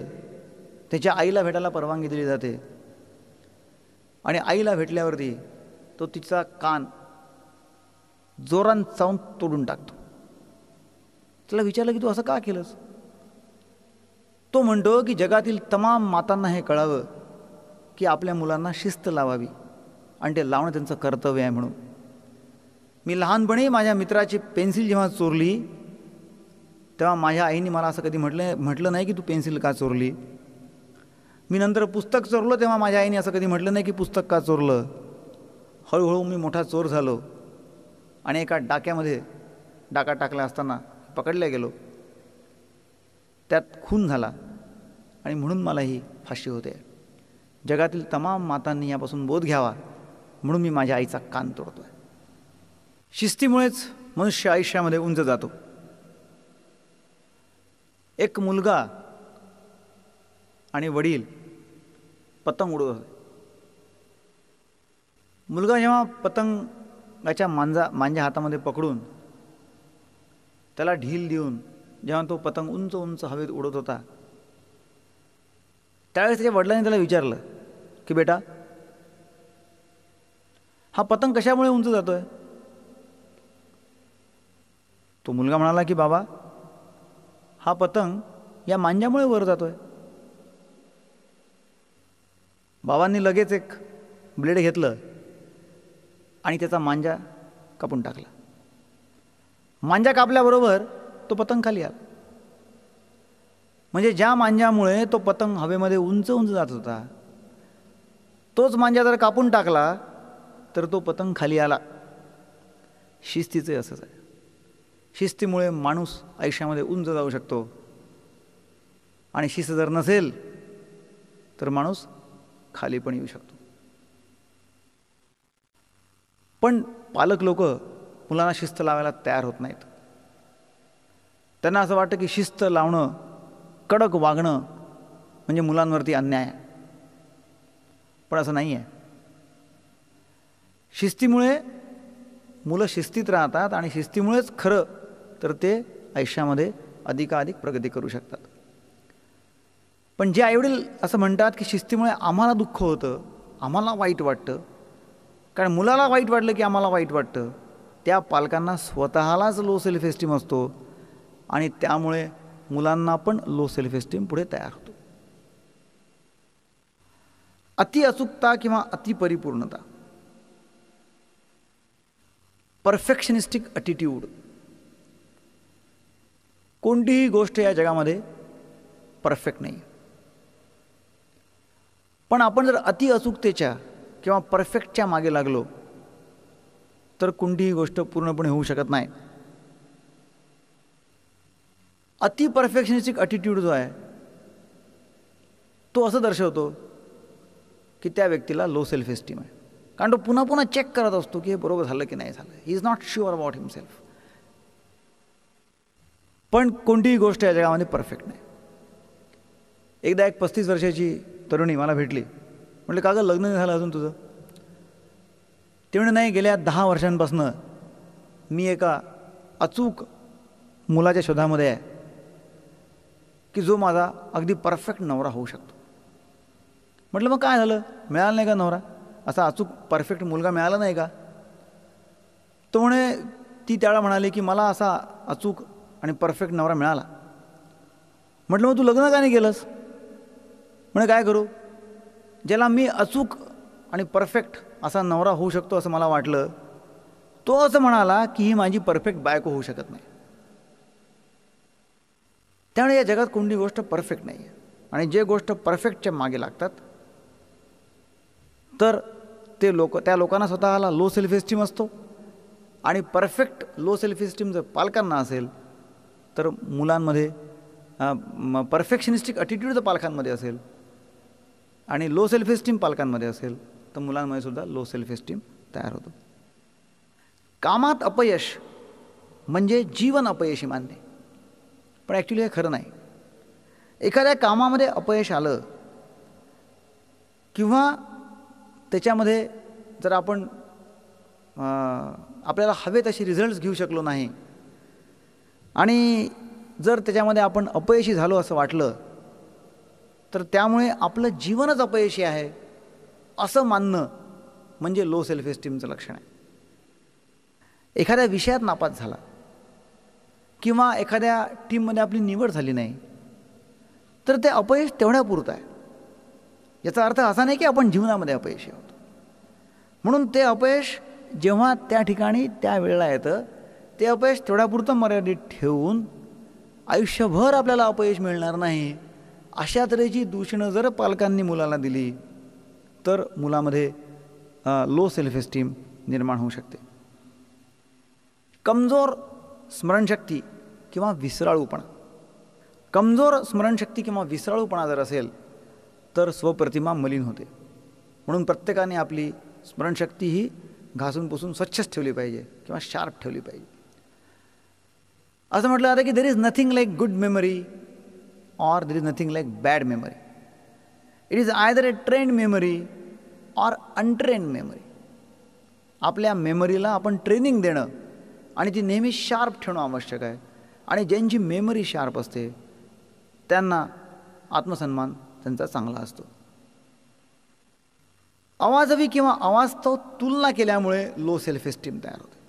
त्याच्या आईला भेटायला परवानगी दिली जाते आणि आईला भेटल्यावरती तो तिचा कान जोरान चावून तोडून टाकतो. त्याला विचारलं की तू असं का केलंस. तो म्हणतो की जगातील तमाम मातांना हे कळावं की आपल्या मुलांना शिस्त लावावी आणि ते लावणं त्यांचं कर्तव्य आहे. म्हणून मी लहानपणी माझ्या मित्राची पेन्सिल जेव्हा चोरली तेव्हा माझ्या आईने मला असं कधी म्हटलं म्हटलं नाही की तू पेन्सिल का चोरली. मी नंतर पुस्तक चोरलं तेव्हा माझ्या आईने असं कधी म्हटलं नाही की पुस्तक का चोरलं. हळूहळू मी मोठा चोर झालो आणि एका डाक्यामध्ये डाका टाकला असताना पकडल्या गेलो, त्यात खून झाला आणि म्हणून मला ही फाशी होते. जगातील तमाम मातांनी यापासून बोध घ्यावा म्हणून मी माझ्या आईचा कान तोडतो आहे. शिस्तीमुळेच मनुष्य आयुष्यामध्ये उंच जातो. एक मुलगा आणि वडील पतंग उडवत होते. मुलगा जेव्हा पतंगाच्या मांजा मांजा हातामध्ये पकडून त्याला ढील देऊन जेव्हा तो पतंग उंच उंच हवेत उडत होता त्यावेळेस त्याच्या वडिलांनी त्याला विचारलं की बेटा हा पतंग कशामुळे उंच जातोय. तो मुलगा म्हणाला की बाबा हा पतंग या मांजामुळे वर जातोय. बाबांनी लगेच एक ब्लेड घेतलं आणि त्याचा मांजा कापून टाकला. मांजा कापल्याबरोबर तो पतंग खाली आला. म्हणजे ज्या मांजामुळे तो पतंग हवेमध्ये उंच उंच जात होता तोच मांजा जर कापून टाकला तर तो पतंग खाली आला. शिस्तीचं असंच आहे. शिस्तीमुळे माणूस आयुष्यामध्ये उंच जाऊ शकतो आणि शिस्त जर नसेल तर माणूस खाली पण येऊ शकतो. पण पालक लोक मुलांना शिस्त लावायला तयार होत नाहीत. त्यांना असं वाटतं की शिस्त लावणं, कडक वागणं म्हणजे मुलांवरती अन्याय आहे. पण असं नाही आहे. शिस्तीमुळे मुलं शिस्तीत राहतात आणि शिस्तीमुळेच खरं तर ते आयुष्यामध्ये अधिकाधिक प्रगती करू शकतात. पण जे आईवडील असं म्हणतात की शिस्तीमुळे आम्हाला दुःख होतं, आम्हाला वाईट वाटतं, कारण मुलाला वाईट वाटलं की आम्हाला वाईट वाटतं, त्या पालकांना स्वतःलाच लो सेल्फ एस्टीम असतो आणि त्यामुळे मुलांना पण लो सेल्फ एस्टीम पुढे तयार होतो. अति अचूकता किंवा अतिपरिपूर्णता, परफेक्शनिस्टिक ॲटिट्यूड. कोणतीही गोष्ट या जगामध्ये परफेक्ट नाही, पण आपण जर अति अचूकतेच्या किंवा परफेक्टच्या मागे लागलो तर कोणतीही गोष्ट पूर्णपणे होऊ शकत नाही. अति परफेक्शनिस्टिक ॲटिट्यूड जो आहे तो असं दर्शवतो की त्या व्यक्तीला लो सेल्फ एस्टीम आहे, कारण तो पुन्हा पुन्हा चेक करत असतो की हे बरोबर झालं की नाही झालं. He is not sure about himself. पण कोणतीही गोष्ट या जगामध्ये परफेक्ट नाही. एकदा एक पस्तीस वर्षाची तरुणी मला भेटली. म्हटलं का गं लग्न नाही झालं अजून तुझं. ते म्हणे नाही, गेल्या दहा वर्षांपासून मी एका अचूक मुलाच्या शोधामध्ये आहे की जो माझा अगदी परफेक्ट नवरा होऊ शकतो. म्हटलं मग काय झालं, मिळालं नाही का नवरा, असा अचूक परफेक्ट मुलगा मिळाला नाही का. तो म्हणे, ती त्याला म्हणाली की मला असा अचूक आणि परफेक्ट नवरा मिळाला. म्हटलं मग तू लग्न का नाही केलंस. म्हणे काय करू, ज्याला मी अचूक आणि परफेक्ट असा नवरा होऊ शकतो असं मला वाटलं, तो असं म्हणाला की ही माझी परफेक्ट बायको होऊ शकत नाही. त्यामुळे या जगात कोणती गोष्ट परफेक्ट नाही आहे आणि जे गोष्ट परफेक्टच्या मागे लागतात तर ते लोक त्या लोकांना स्वतःला लो सेल्फ एस्टीम असतो आणि परफेक्ट लो सेल्फ एस्टीम जर पालकांना असेल तर मुलांमध्ये परफेक्शनिस्टिक ॲटिट्यूड जर पालकांमध्ये असेल आणि लो सेल्फ एस्टीम पालकांमध्ये असेल तर मुलांमध्ये सुद्धा लो सेल्फ एस्टीम तयार होतो। कामात अपयश म्हणजे जीवन अपयशी मानणे, पण ॲक्च्युली हे खरं नाही। एखाद्या कामामध्ये अपयश आलं किंवा त्याच्यामध्ये जर आपण आपल्याला हवे तसे रिझल्ट्स घेऊ शकलो नाही आणि जर त्याच्यामध्ये आपण अपयशी झालो असं वाटलं तर त्यामुळे आपलं जीवनच अपयशी आहे असं मानणं म्हणजे लो सेल्फ एस्टीमचं लक्षण आहे। एखाद्या विषयात नापास झाला किंवा एखाद्या टीममध्ये आपली निवड झाली नाही तर ते अपयश तेवढ्यापुरतं आहे। याचा अर्थ असा नाही की आपण जीवनामध्ये अपयशी आहोत। म्हणून ते अपयश जेव्हा त्या ठिकाणी त्या वेळेला येतं ते अपयश तेवढ्यापुरतं मर्यादित ठेवून आयुष्यभर आपल्याला अपयश मिळणार नाही अशा तऱ्हेची दूषणं जर पालकांनी मुलाला दिली तर मुलामध्ये लो सेल्फ एस्टीम निर्माण होऊ शकते। कमजोर स्मरणशक्ती किंवा विसराळूपणा, कमजोर स्मरणशक्ती किंवा विसराळूपणा जर असेल तर स्वप्रतिमा मलिन होते। म्हणून प्रत्येकाने आपली स्मरणशक्ती ही घासून पुसून स्वच्छच ठेवली पाहिजे किंवा शार्प ठेवली पाहिजे। असं म्हटलं जातं की there is nothing like good memory or there is nothing like bad memory, it is either a trained memory or untrained memory. आपल्या मेमरीला आपण ट्रेनिंग देणं आणि ती नेहमी शार्प ठेवणं आवश्यक आहे आणि ज्यांची मेमरी शार्प असते त्यांना आत्मसन्मान त्यांचा चांगला असतो। आवाजवी किंवा आवाजतो तुलना केल्यामुळे लो सेल्फ एस्टीम तयार होते।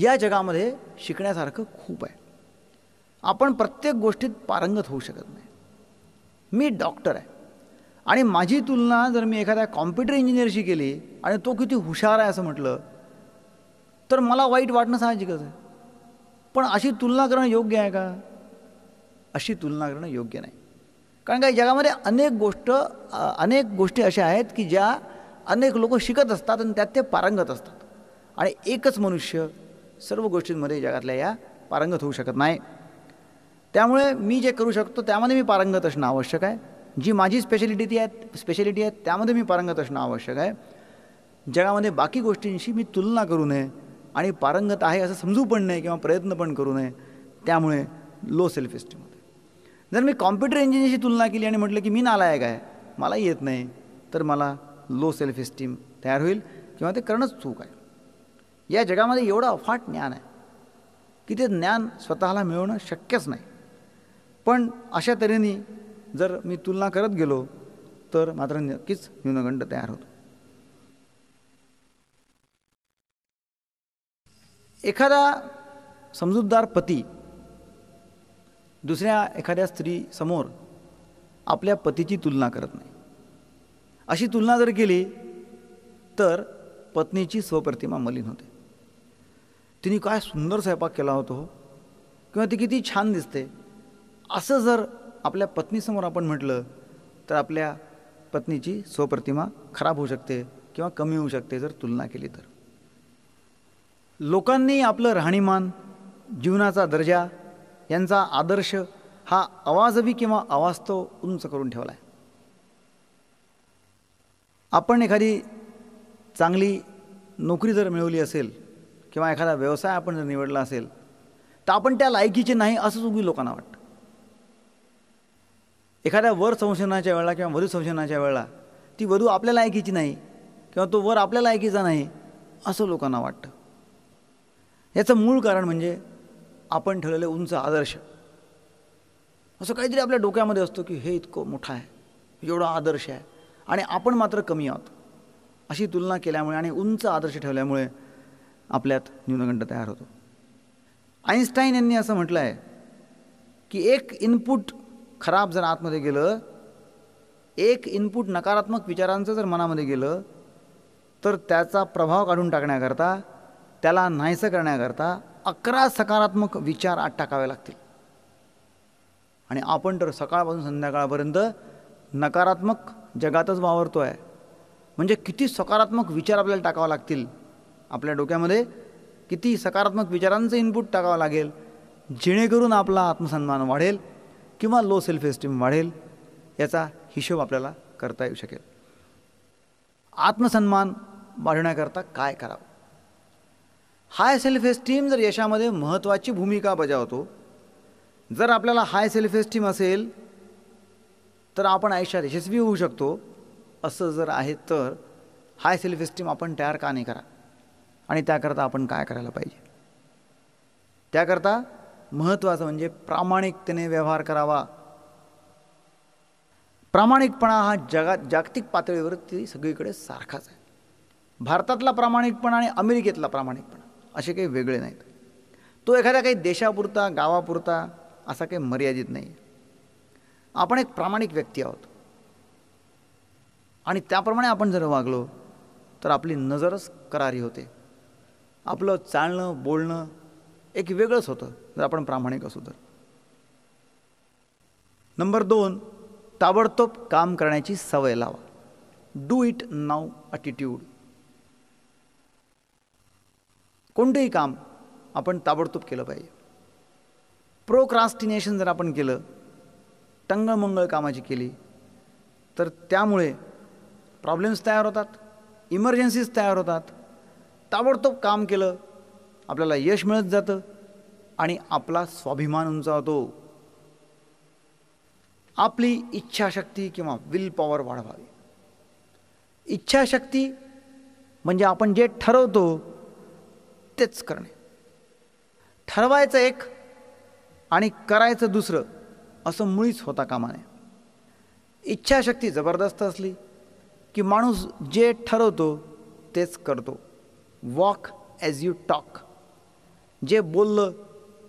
या जगामध्ये शिकण्यासारखं खूप आहे, आपण प्रत्येक गोष्टीत पारंगत होऊ शकत नाही। मी डॉक्टर आहे आणि माझी तुलना जर मी एखाद्या कॉम्प्युटर इंजिनियरशी केली आणि तो किती हुशार आहे असं म्हटलं तर मला वाईट वाटणं साहजिकच आहे, पण अशी तुलना करणं योग्य आहे का? अशी तुलना करणं योग्य नाही, कारण काही जगामध्ये अनेक गोष्ट अनेक गोष्टी अशा आहेत की ज्या अनेक लोक शिकत असतात आणि त्यात ते पारंगत असतात आणि एकच मनुष्य सर्व गोष्टींमध्ये जगातल्या या पारंगत होऊ शकत नाही। त्यामुळे मी जे करू शकतो त्यामध्ये मी पारंगत असणं आवश्यक आहे, जी माझी स्पेशलिटी ती आहे स्पेशलिटी आहे त्यामध्ये मी पारंगत असणं आवश्यक आहे। जगामध्ये बाकी गोष्टींशी मी तुलना करू नये आणि पारंगत आहे असं समजू पण नाही किंवा प्रयत्न पण करू नये, त्यामुळे लो सेल्फ एस्टीम होते। जर मी कॉम्प्युटर इंजिनियरशी तुलना केली आणि म्हटलं की मी नालायक आहे मला येत नाही तर मला लो सेल्फ एस्टीम तयार होईल किंवा ते करणंच चूक आहे। या जगामध्ये एवढं अफाट ज्ञान आहे की ते ज्ञान स्वतःला मिळवणं शक्यच नाही, पण अशा तऱ्हेने जर मी तुलना करत गेलो तर मात्र नक्कीच न्यूनगंड तयार होतो। एखादा समजूतदार पती दुसऱ्या एखाद्या स्त्रीसमोर आपल्या पतीची तुलना करत नाही, अशी तुलना जर केली तर पत्नीची स्वप्रतिमा मलिन होते। तिने काय सुंदर स्वयंपाक केला होता हो किंवा ती किती छान दिसते असं जर आपल्या पत्नीसमोर आपण म्हटलं तर आपल्या पत्नीची स्वप्रतिमा खराब होऊ शकते किंवा कमी होऊ शकते जर तुलना केली तर। लोकांनी आपलं राहणीमान, जीवनाचा दर्जा यांचा आदर्श हा आवाजवी किंवा आवाजतो उंच करून ठेवला आहे। आपण एखादी चांगली नोकरी जर मिळवली असेल किंवा एखादा व्यवसाय आपण जर निवडला असेल तर आपण त्या लायकीचे नाही असंच उगी लोकांना वाटतं। एखाद्या वर संशोधनाच्या वेळेला किंवा वधू संशोधनाच्या वेळेला ती वधू आपल्या लायकीची नाही किंवा तो वर आपल्या लायकीचा नाही असं लोकांना वाटतं। याचं मूळ कारण म्हणजे आपण ठेवलेले उंच आदर्श, असं काहीतरी आपल्या डोक्यामध्ये असतो की हे इतकं मोठं आहे एवढा आदर्श आहे आणि आपण मात्र कमी आहोत, अशी तुलना केल्यामुळे आणि उंच आदर्श ठेवल्यामुळे आपल्यात न्यूनगंड तयार होतो। आईन्स्टाईन यांनी असं म्हटलं आहे की एक इनपुट खराब जर आतमध्ये गेलं, एक इनपुट नकारात्मक विचारांचं जर मनामध्ये गेलं तर त्याचा प्रभाव काढून टाकण्याकरता, त्याला नाहीसं करण्याकरता अकरा सकारात्मक विचार आत टाकावे लागतील आणि आपण तर सकाळपासून संध्याकाळपर्यंत नकारात्मक जगातच वावरतो आहे। म्हणजे किती सकारात्मक विचार आपल्याला टाकावा लागतील, आपल्या डोक्यामध्ये किती सकारात्मक विचारांचं इनपुट टाकावा लागेल जेणेकरून आपला आत्मसन्मान वाढेल किंवा लो सेल्फ एस्टीम वाढेल याचा हिशोब आपल्याला करता येऊ शकेल। आत्मसन्मान वाढवण्याकरता काय करावं? हाय सेल्फ एस्टीम जर यशामध्ये महत्त्वाची भूमिका बजावतो। जर आपल्याला हाय सेल्फ एस्टीम असेल तर आपण आयुष्यात यशस्वी होऊ शकतो असं जर आहे तर हाय सेल्फ एस्टीम आपण तयार का नाही करा आणि त्याकरता आपण काय करायला पाहिजे? त्याकरता महत्त्वाचं म्हणजे प्रामाणिकतेने व्यवहार करावा। प्रामाणिकपणा हा जगात जागतिक पातळीवरती सगळीकडे सारखाच आहे। भारतातला प्रामाणिकपणा आणि अमेरिकेतला प्रामाणिकपणा असे काही वेगळे नाहीत। तो एखाद्या काही देशापुरता गावापुरता असा काही मर्यादित नाही। आपण एक प्रामाणिक व्यक्ती आहोत आणि त्याप्रमाणे आपण जर वागलो तर आपली नजरच करारी होते। आपलं चालणं बोलणं एक वेगळंच होतं जर आपण प्रामाणिक असू तर। नंबर दोन, ताबडतोब काम करण्याची सवय लावा। Do it now attitude. कोणतेही काम आपण ताबडतोब केलं पाहिजे। प्रोक्रास्टिनेशन जर आपण केलं, टंगळमंगळ कामाची केली तर त्यामुळे प्रॉब्लेम्स तयार होतात, इमर्जन्सीज तयार होतात। ताबडतोब काम केलं आपल्याला यश मिळत जातं आणि आपला स्वाभिमान उंचावतो। आपली इच्छाशक्ती किंवा विल पॉवर वाढवावी। इच्छाशक्ती म्हणजे आपण जे ठरवतो तेच करणे। ठरवायचं एक आणि करायचं दुसरं असं मुळीच होता कामा नये। इच्छाशक्ती जबरदस्त असली की माणूस जे ठरवतो तेच करतो। Walk as you talk. जे बोललं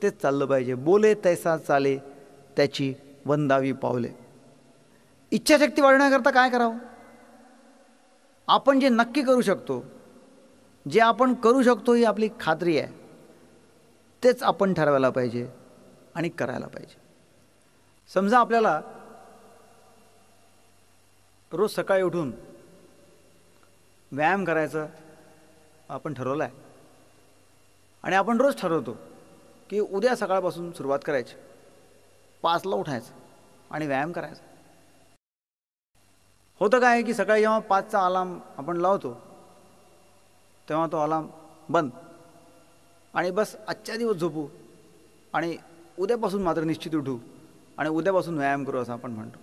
तेच चाललं पाहिजे। बोले तैसा चाले त्याची वंदावी पावले। इच्छाशक्ती वाढवण्याकरता काय करावं? आपण जे नक्की करू शकतो, जे आपण करू शकतो ही आपली खात्री आहे, तेच आपण ठरवायला पाहिजे आणि करायला पाहिजे। समजा आपल्याला रोज सकाळी उठून व्यायाम करायचं आपण ठरवलं आहे आणि आपण रोज ठरवतो की उद्या सकाळपासून सुरुवात करायची, पाचला उठायचं आणि व्यायाम करायचा। होतं काय की सकाळी जेव्हा पाचचा अलार्म आपण लावतो तेव्हा तो अलार्म बंद आणि बस आजच्या दिवस झोपू आणि उद्यापासून मात्र निश्चित उठू आणि उद्यापासून व्यायाम करू असं आपण म्हणतो।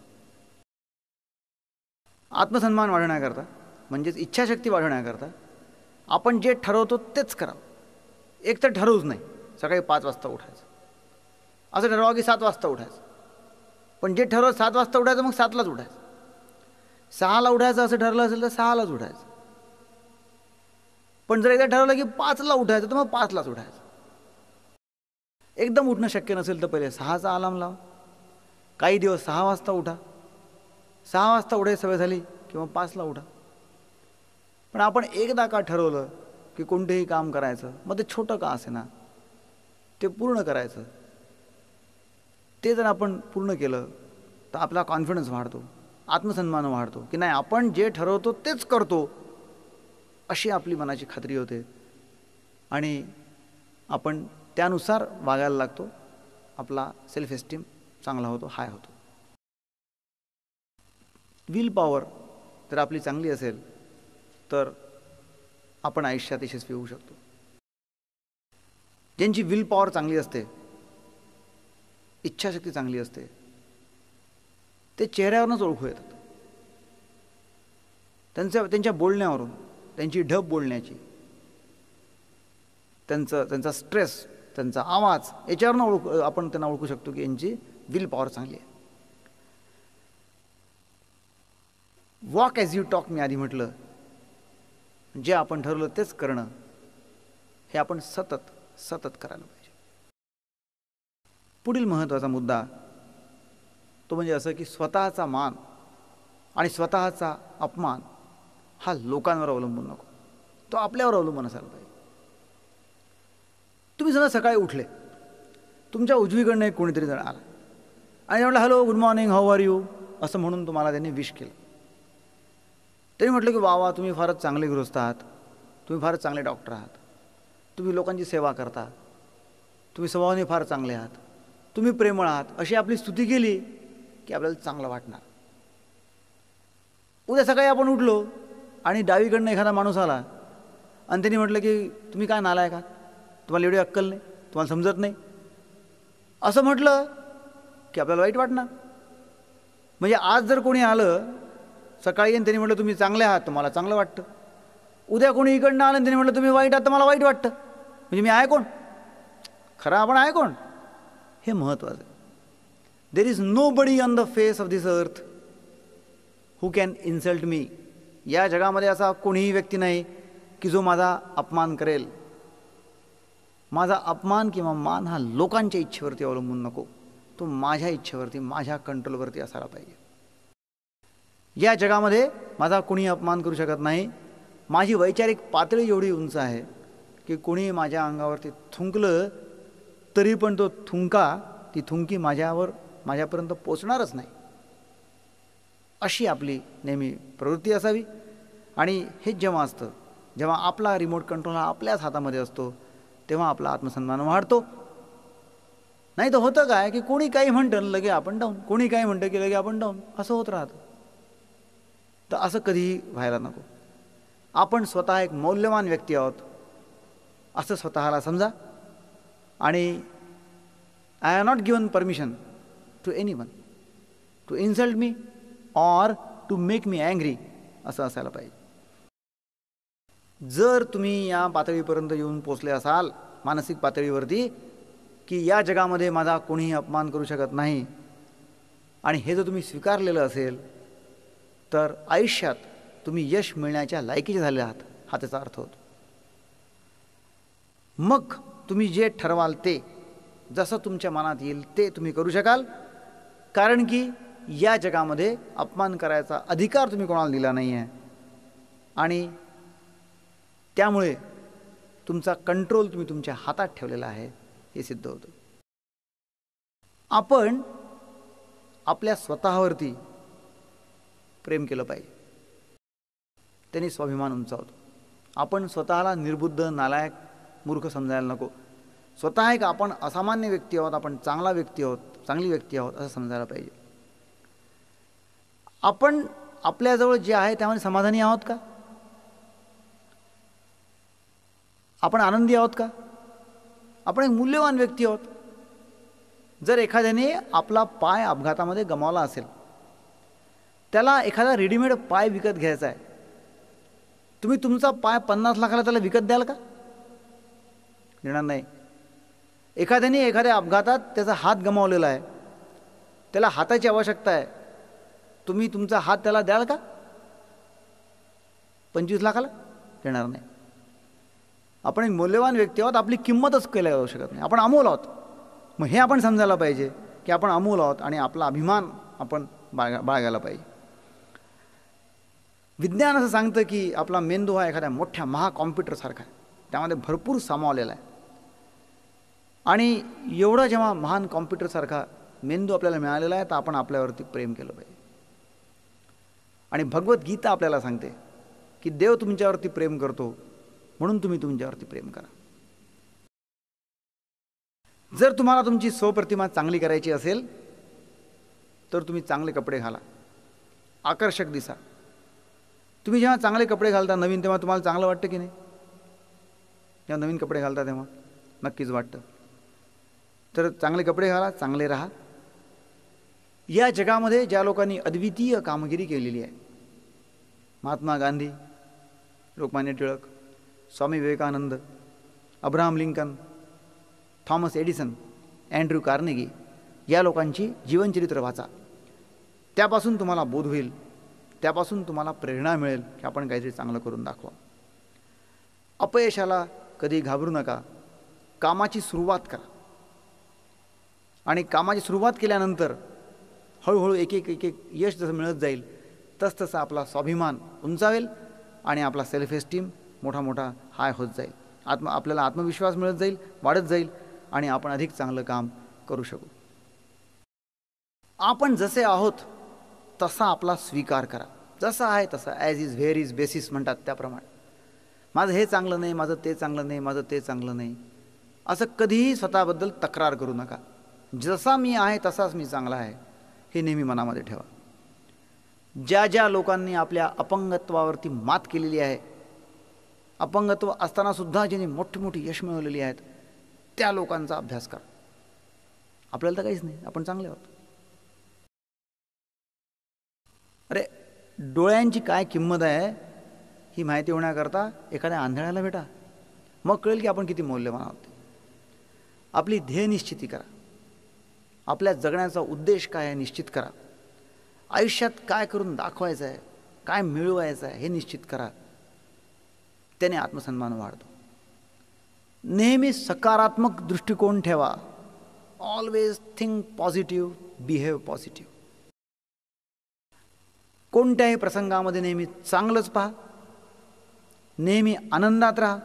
आत्मसन्मान वाढवण्याकरता म्हणजेच इच्छाशक्ती वाढवण्याकरता आपण जे ठरवतो तेच करावं। एक तर ठरवूच नाही सकाळी पाच वाजता उठायचं असं ठरवा की सात वाजता उठायचं, पण जे ठरवलं सात वाजता उठायचं मग सातलाच उठायचं। सहाला उठायचं असं ठरलं असेल तर सहालाच उठायचं, पण जर एकदा ठरवलं की पाचला उठायचं तर मग पाचलाच उठायचं। एकदम उठणं शक्य नसेल तर पहिले सहाचा अलार्म लावा। काही दिवस सहा वाजता उठा, सहा वाजता उठायची सवय झाली किंवा पाचला उठा। पण आपण एकदा का ठरवलं की कोणतेही काम करायचं, मग ते छोटं का असेना ते पूर्ण करायचं, ते जर आपण पूर्ण केलं तर आपला कॉन्फिडन्स वाढतो, आत्मसन्मान वाढतो की नाही आपण जे ठरवतो तेच करतो अशी आपली मनाची खात्री होते आणि आपण त्यानुसार वागायला लागतो। आपला सेल्फ एस्टीम चांगला होतो, हाय होतो। विल पॉवर जर आपली चांगली असेल तर आपण आयुष्यात यशस्वी होऊ शकतो। ज्यांची विल पॉवर चांगली असते, इच्छाशक्ती चांगली असते, ते चेहऱ्यावरूनच ओळखू येतात। त्यांच्या त्यांच्या बोलण्यावरून, त्यांची ढब बोलण्याची, त्यांचं त्यांचा स्ट्रेस, त्यांचा आवाज याच्यावरून ओळख आपण त्यांना ओळखू शकतो की यांची विल पॉवर चांगली आहे। वॉक ॲज यू टॉक मी आधी म्हटलं, जे आपण ठरवलं तेच करणं हे आपण सतत सतत करायला पाहिजे। पुढील महत्त्वाचा मुद्दा तो म्हणजे असं की स्वतःचा मान आणि स्वतःचा अपमान हा लोकांवर अवलंबून नको, तो आपल्यावर अवलंबून असायला पाहिजे। तुम्ही जरा सकाळी उठले, तुमच्या उजवीकडनं एक कोणीतरी जण आला आणि म्हटलं hello good morning how are you असं म्हणून तुम्हाला त्यांनी विश केलं, त्यांनी म्हटलं की वा वा, तुम्ही फारच चांगले गृहस्थ आहात, तुम्ही फारच चांगले डॉक्टर आहात, तुम्ही लोकांची सेवा करता, तुम्ही स्वभावाने फार चांगले आहात, तुम्ही प्रेमळ आहात, अशी आपली स्तुती केली की आपल्याला चांगलं वाटणार. उद्या सकाळी आपण उठलो आणि डावीकडनं एखादा माणूस आला आणि त्यांनी म्हटलं की तुम्ही काय नालायक आहात, तुम्हाला एवढी अक्कल नाही, तुम्हाला समजत नाही, असं म्हटलं की आपल्याला वाईट वाटणार. म्हणजे आज जर कोणी आलं सकाळी आणि त्यांनी म्हटलं तुम्ही चांगले आहात, तुम्हाला चांगलं वाटतं. उद्या कोणी इकडनं आलं आणि त्यांनी म्हटलं तुम्ही वाईट आहात, मला वाईट वाटतं. म्हणजे मी आहे कोण, खरा आपण आहे कोण, हे महत्त्वाचं आहे. There is nobody on the face of this earth who can insult me. या जगामध्ये असा कोणीही व्यक्ती नाही की जो माझा अपमान करेल. माझा अपमान किंवा मान हा लोकांच्या इच्छेवरती अवलंबून नको, तो माझ्या इच्छेवरती, माझ्या कंट्रोलवरती असायला पाहिजे. या जगामध्ये माझा कोणी अपमान करू शकत नाही. माझी वैचारिक पातळी एवढी उंच आहे की कोणी माझ्या अंगावरती थुंकलं तरी पण तो थुंका, ती थुंकी माझ्यावर, माझ्यापर्यंत पोचणारच नाही, अशी आपली नेहमी प्रवृत्ती असावी. आणि हेच जेव्हा असतं, जेव्हा आपला रिमोट कंट्रोल हा आपल्याच हातामध्ये असतो, तेव्हा आपला आत्मसन्मान वाढतो. नाही तर होतं काय की कोणी काही म्हणतं लगे आपण डाऊन, कोणी काही म्हणतं की लगे आपण डाऊन, असं होत राहतं. तर असं कधीही व्हायला नको. आपण स्वतः एक मौल्यवान व्यक्ती आहोत असं स्वतःला समजा आणि I are not given permission to anyone to insult me or to make me angry, असं असायला पाहिजे. जर तुम्ही या पातळीपर्यंत येऊन पोचले असाल मानसिक पातळीवरती की या जगामध्ये माझा कोणीही अपमान करू शकत नाही, आणि हे जर तुम्ही स्वीकारलेलं असेल तर आयुष्यात तुम्ही यश मिळण्याच्या लायकीचे झाले आहात, हा त्याचा अर्थ होतो. मग तुम्ही जे ठरवाल ते, जसं तुमच्या मनात येईल ते तुम्ही करू शकाल, कारण की या जगामध्ये अपमान करायचा अधिकार तुम्ही कोणाला दिला नाही आहे. आणि त्यामुळे तुमचा कंट्रोल तुम्ही तुमच्या हातात ठेवलेला आहे हे सिद्ध होतं. आपण आपल्या स्वतःवरती प्रेम केलं पाहिजे, त्यांनी स्वाभिमान उंचावतो. आपण स्वतःला निर्बुद्ध, नालायक, मूर्ख समजायला नको. स्वतः एक आपण असामान्य व्यक्ती आहोत, आपण चांगला व्यक्ती आहोत, चांगली व्यक्ती आहोत असं समजायला पाहिजे. आपण आपल्याजवळ जे आहे त्यामध्ये समाधानी आहोत का, आपण आनंदी आहोत का, आपण एक मूल्यवान व्यक्ती आहोत. जर एखाद्याने आपला पाय अपघातामध्ये गमावला असेल, त्याला एखादा रेडीमेड पाय विकत घ्यायचा आहे, तुम्ही तुमचा पाय पन्नास लाखाला त्याला विकत द्याल का, देणार नाही. एखाद्याने एखाद्या अपघातात त्याचा हात गमावलेला आहे, त्याला हाताची आवश्यकता आहे, तुम्ही तुमचा हात त्याला द्याल का पंचवीस लाखाला, देणार नाही. आपण एक मौल्यवान व्यक्ती आहोत, आपली किंमतच केल्या जाऊ शकत नाही, आपण अमोल आहोत. मग हे आपण समजायला पाहिजे की आपण अमोल आहोत आणि आपला अभिमान आपण बाळगा बाळगायला पाहिजे. विज्ञान असं सांगतं की आपला मेंदू हा एखाद्या मोठ्या महाकॉम्प्युटरसारखा आहे, त्यामध्ये भरपूर सामावलेला आहे. आणि एवढा जेव्हा महान कॉम्प्युटरसारखा मेंदू आपल्याला मिळालेला आहे तर आपण आपल्यावरती प्रेम केलं पाहिजे. आणि भगवद्गीता आपल्याला सांगते की देव तुमच्यावरती प्रेम करतो, म्हणून तुम्ही तुमच्यावरती प्रेम करा. जर तुम्हाला तुमची स्वप्रतिमा चांगली करायची असेल तर तुम्ही चांगले कपडे घाला, आकर्षक दिसा. तुम्ही जेव्हा चांगले कपडे घालता नवीन, तेव्हा तुम्हाला चांगलं वाटतं की नाही, जेव्हा नवीन कपडे घालता तेव्हा नक्कीच वाटतं. तर चांगले कपडे घाला, चांगले राहा. या जगामध्ये ज्या लोकांनी अद्वितीय कामगिरी केलेली आहे, Mahatma Gandhi, Lokmanya Tilak, Swami Vivekananda, Abraham Lincoln, Thomas Edison, Andrew Carnegie, या लोकांची जीवनचरित्र वाचा. त्यापासून तुम्हाला बोध होईल, त्यापासून तुम्हाला प्रेरणा मिळेल की आपण काहीतरी चांगलं करून दाखवा. अपयशाला कधी घाबरू नका, कामाची सुरुवात करा. आणि कामाची सुरुवात केल्यानंतर हळूहळू एक एक एक एक यश जसं मिळत जाईल तसतसं आपला स्वाभिमान उंचावेल आणि आपला सेल्फ एस्टीम मोठा मोठा हाय होत जाईल. आत्म आपल्याला आत्मविश्वास मिळत जाईल, वाढत जाईल आणि आपण अधिक चांगलं काम करू शकू. आपण जसे आहोत तसा आपला स्वीकार करा. जसा आहे तसा as is where is basis म्हणतात त्याप्रमाणे. माझं हे चांगलं नाही, माझं ते चांगलं नाही, माझं ते चांगलं नाही असं कधीही स्वतःबद्दल तक्रार करू नका. जसा मी आहे तसाच मी चांगला आहे हे नेहमी मनामध्ये ठेवा. ज्या ज्या लोकांनी आपल्या अपंगत्वावरती मात केलेली आहे, अपंगत्व असतानासुद्धा ज्यांनी मोठी मोठी यश मिळवलेली आहेत, त्या लोकांचा अभ्यास करा. आपल्याला तर काहीच नाही, आपण चांगले आहोत. अरे डोळ्यांची काय किंमत आहे ही माहिती होण्याकरता एखाद्या आंधळ्याला भेटा, मग कळेल की आपण किती मौल्यवान आहोत. आपली ध्येय निश्चिती करा, आपल्या जगण्याचा उद्देश काय आहे निश्चित करा, आयुष्यात काय करून दाखवायचं आहे, काय मिळवायचं आहे हे निश्चित करा. त्याने आत्मसन्मान वाढतो. नेहमी सकारात्मक दृष्टिकोन ठेवा. Always think positive, behave positive. कोणत्याही प्रसंगामध्ये नेहमी चांगलंच पहा, नेहमी आनंदात राहा.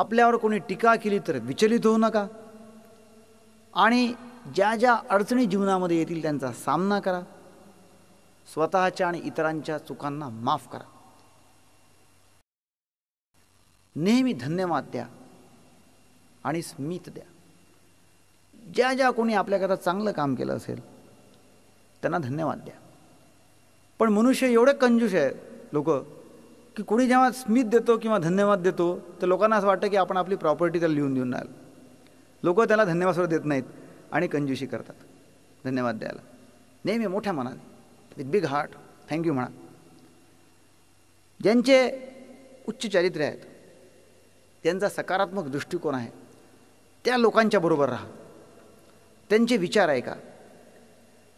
आपल्यावर कोणी टीका केली तर विचलित होऊ नका आणि ज्या ज्या अडचणी जीवनामध्ये येतील त्यांचा सामना करा. स्वतःच्या आणि इतरांच्या चुकांना माफ करा. नेहमी धन्यवाद द्या आणि स्मित द्या. ज्या ज्या कोणी आपल्याकरता चांगलं काम केलं असेल त्यांना धन्यवाद द्या. पण मनुष्य एवढे कंजूस आहे लोक की कोणी जेव्हा स्मित देतो किंवा धन्यवाद देतो तर लोकांना असं वाटतं की आपण आपली प्रॉपर्टी त्याला लिहून देऊन राहिलो. लोक त्याला धन्यवाद सुद्धा देत नाहीत आणि कंजूशी करतात धन्यवाद द्यायला. नेहमी मोठ्या मनाने विथ बिग हार्ट थँक्यू म्हणा. ज्यांचे उच्च चारित्र्य आहेत, त्यांचा सकारात्मक दृष्टिकोन आहे, त्या लोकांच्या बरोबर राहा. त्यांचे विचार ऐका,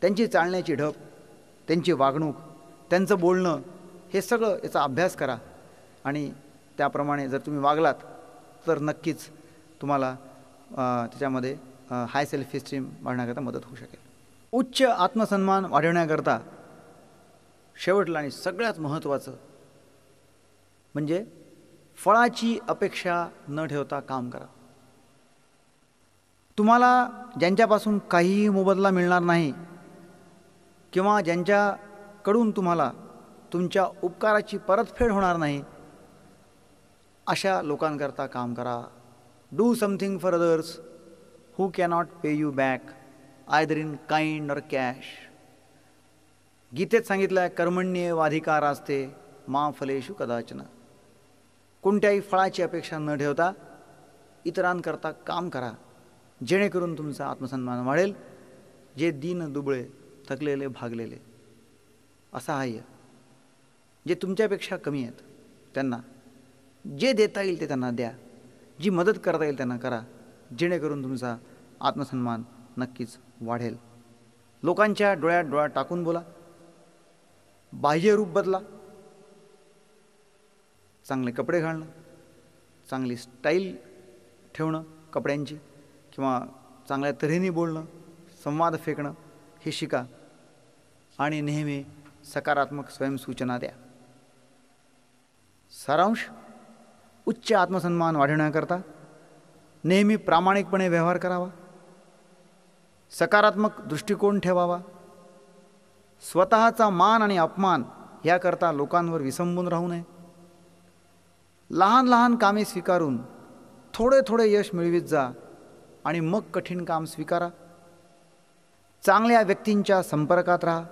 त्यांची चालण्याची ढब, त्यांची वागणूक, त्यांचं बोलणं हे सगळं याचा अभ्यास करा आणि त्याप्रमाणे जर तुम्ही वागलात तर नक्कीच तुम्हाला त्याच्यामध्ये हाय सेल्फ इस्टीम वाढण्याकरता मदत होऊ शकेल. उच्च आत्मसन्मान वाढवण्याकरता शेवटला आणि सगळ्यात महत्त्वाचं म्हणजे फळाची अपेक्षा न ठेवता काम करा. तुम्हाला ज्यांच्यापासून काहीही मोबदला मिळणार नाही किंवा ज्यांच्याकडून तुम्हाला तुमच्या उपकाराची परतफेड होणार नाही अशा लोकांकरता काम करा. Do something for others who cannot pay you back either in kind or cash. गीतेत सांगितलं आहे कर्मण्ये वाधिकारास्ते मा फलेषु कदाचन. कोणत्याही फळाची अपेक्षा न ठेवता इतरांकरता काम करा जेणेकरून तुमचा आत्मसन्मान वाढेल. जे दीन दुबळे थकलेले भागलेले असहाय्य जे तुमच्यापेक्षा कमी आहेत त्यांना जे देता येईल ते त्यांना द्या, जी मदत करता येईल त्यांना करा जेणेकरून तुमचा आत्मसन्मान नक्कीच वाढेल. लोकांच्या डोळ्यात डोळा टाकून बोला, बाह्य रूप बदला, चांगले कपडे घालणं, चांगली स्टाईल ठेवणं कपड्यांची किंवा चांगल्या तऱ्हेने बोलणं, संवाद फेकणं हे शिका आणि नेहमी सकारात्मक स्वयंसूचना द्या. सारांश, उच्च आत्मसन्मान वाढवण्याकरता नेहमी प्रामाणिकपणे व्यवहार करावा, सकारात्मक दृष्टिकोन ठेवावा, स्वतःचा मान आणि अपमान याकरता लोकांवर विसंबून राहू नये, लहान लहान कामे स्वीकारून थोडे थोडे यश मिळवित जा आणि मग कठीण काम स्वीकारा, चांगल्या व्यक्तींच्या संपर्कात राहा,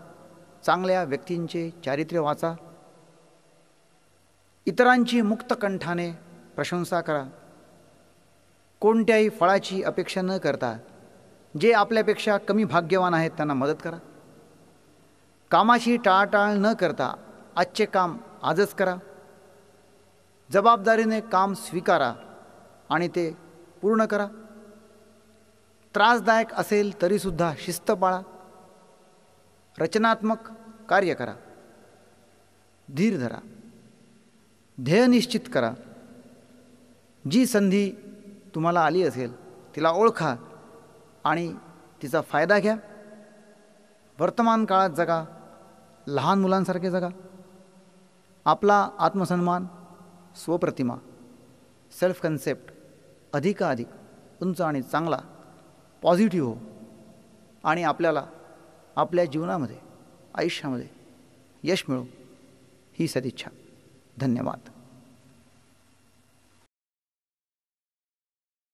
चांगल्या व्यक्तींचे चारित्र्य वाचा, इतरांची मुक्तकंठाने प्रशंसा करा. कोणत्याही फळाची अपेक्षा न करता जे आपल्यापेक्षा कमी भाग्यवान आहेत त्यांना मदत करा. कामाशी टाळाटाळ न करता आजचे काम आजच करा, जबाबदारीने काम स्वीकारा आणि ते पूर्ण करा. त्रासदायक असेल तरीसुद्धा शिस्त पाळा, रचनात्मक कार्य करा, धीर धरा, ध्येय निश्चित करा. जी संधी तुम्हाला आली असेल तिला ओळखा आणि तिचा फायदा घ्या. वर्तमान काळात जगा, लहान मुलांसारखे जगा. आपला आत्मसन्मान, स्वप्रतिमा, सेल्फ कन्सेप्ट अधिकाधिक उंच आणि चांगला पॉझिटिव्ह हो आणि आपल्याला आपल्या जीवनामध्ये आयुष्यामध्ये यश मिळो ही सदिच्छा. धन्यवाद.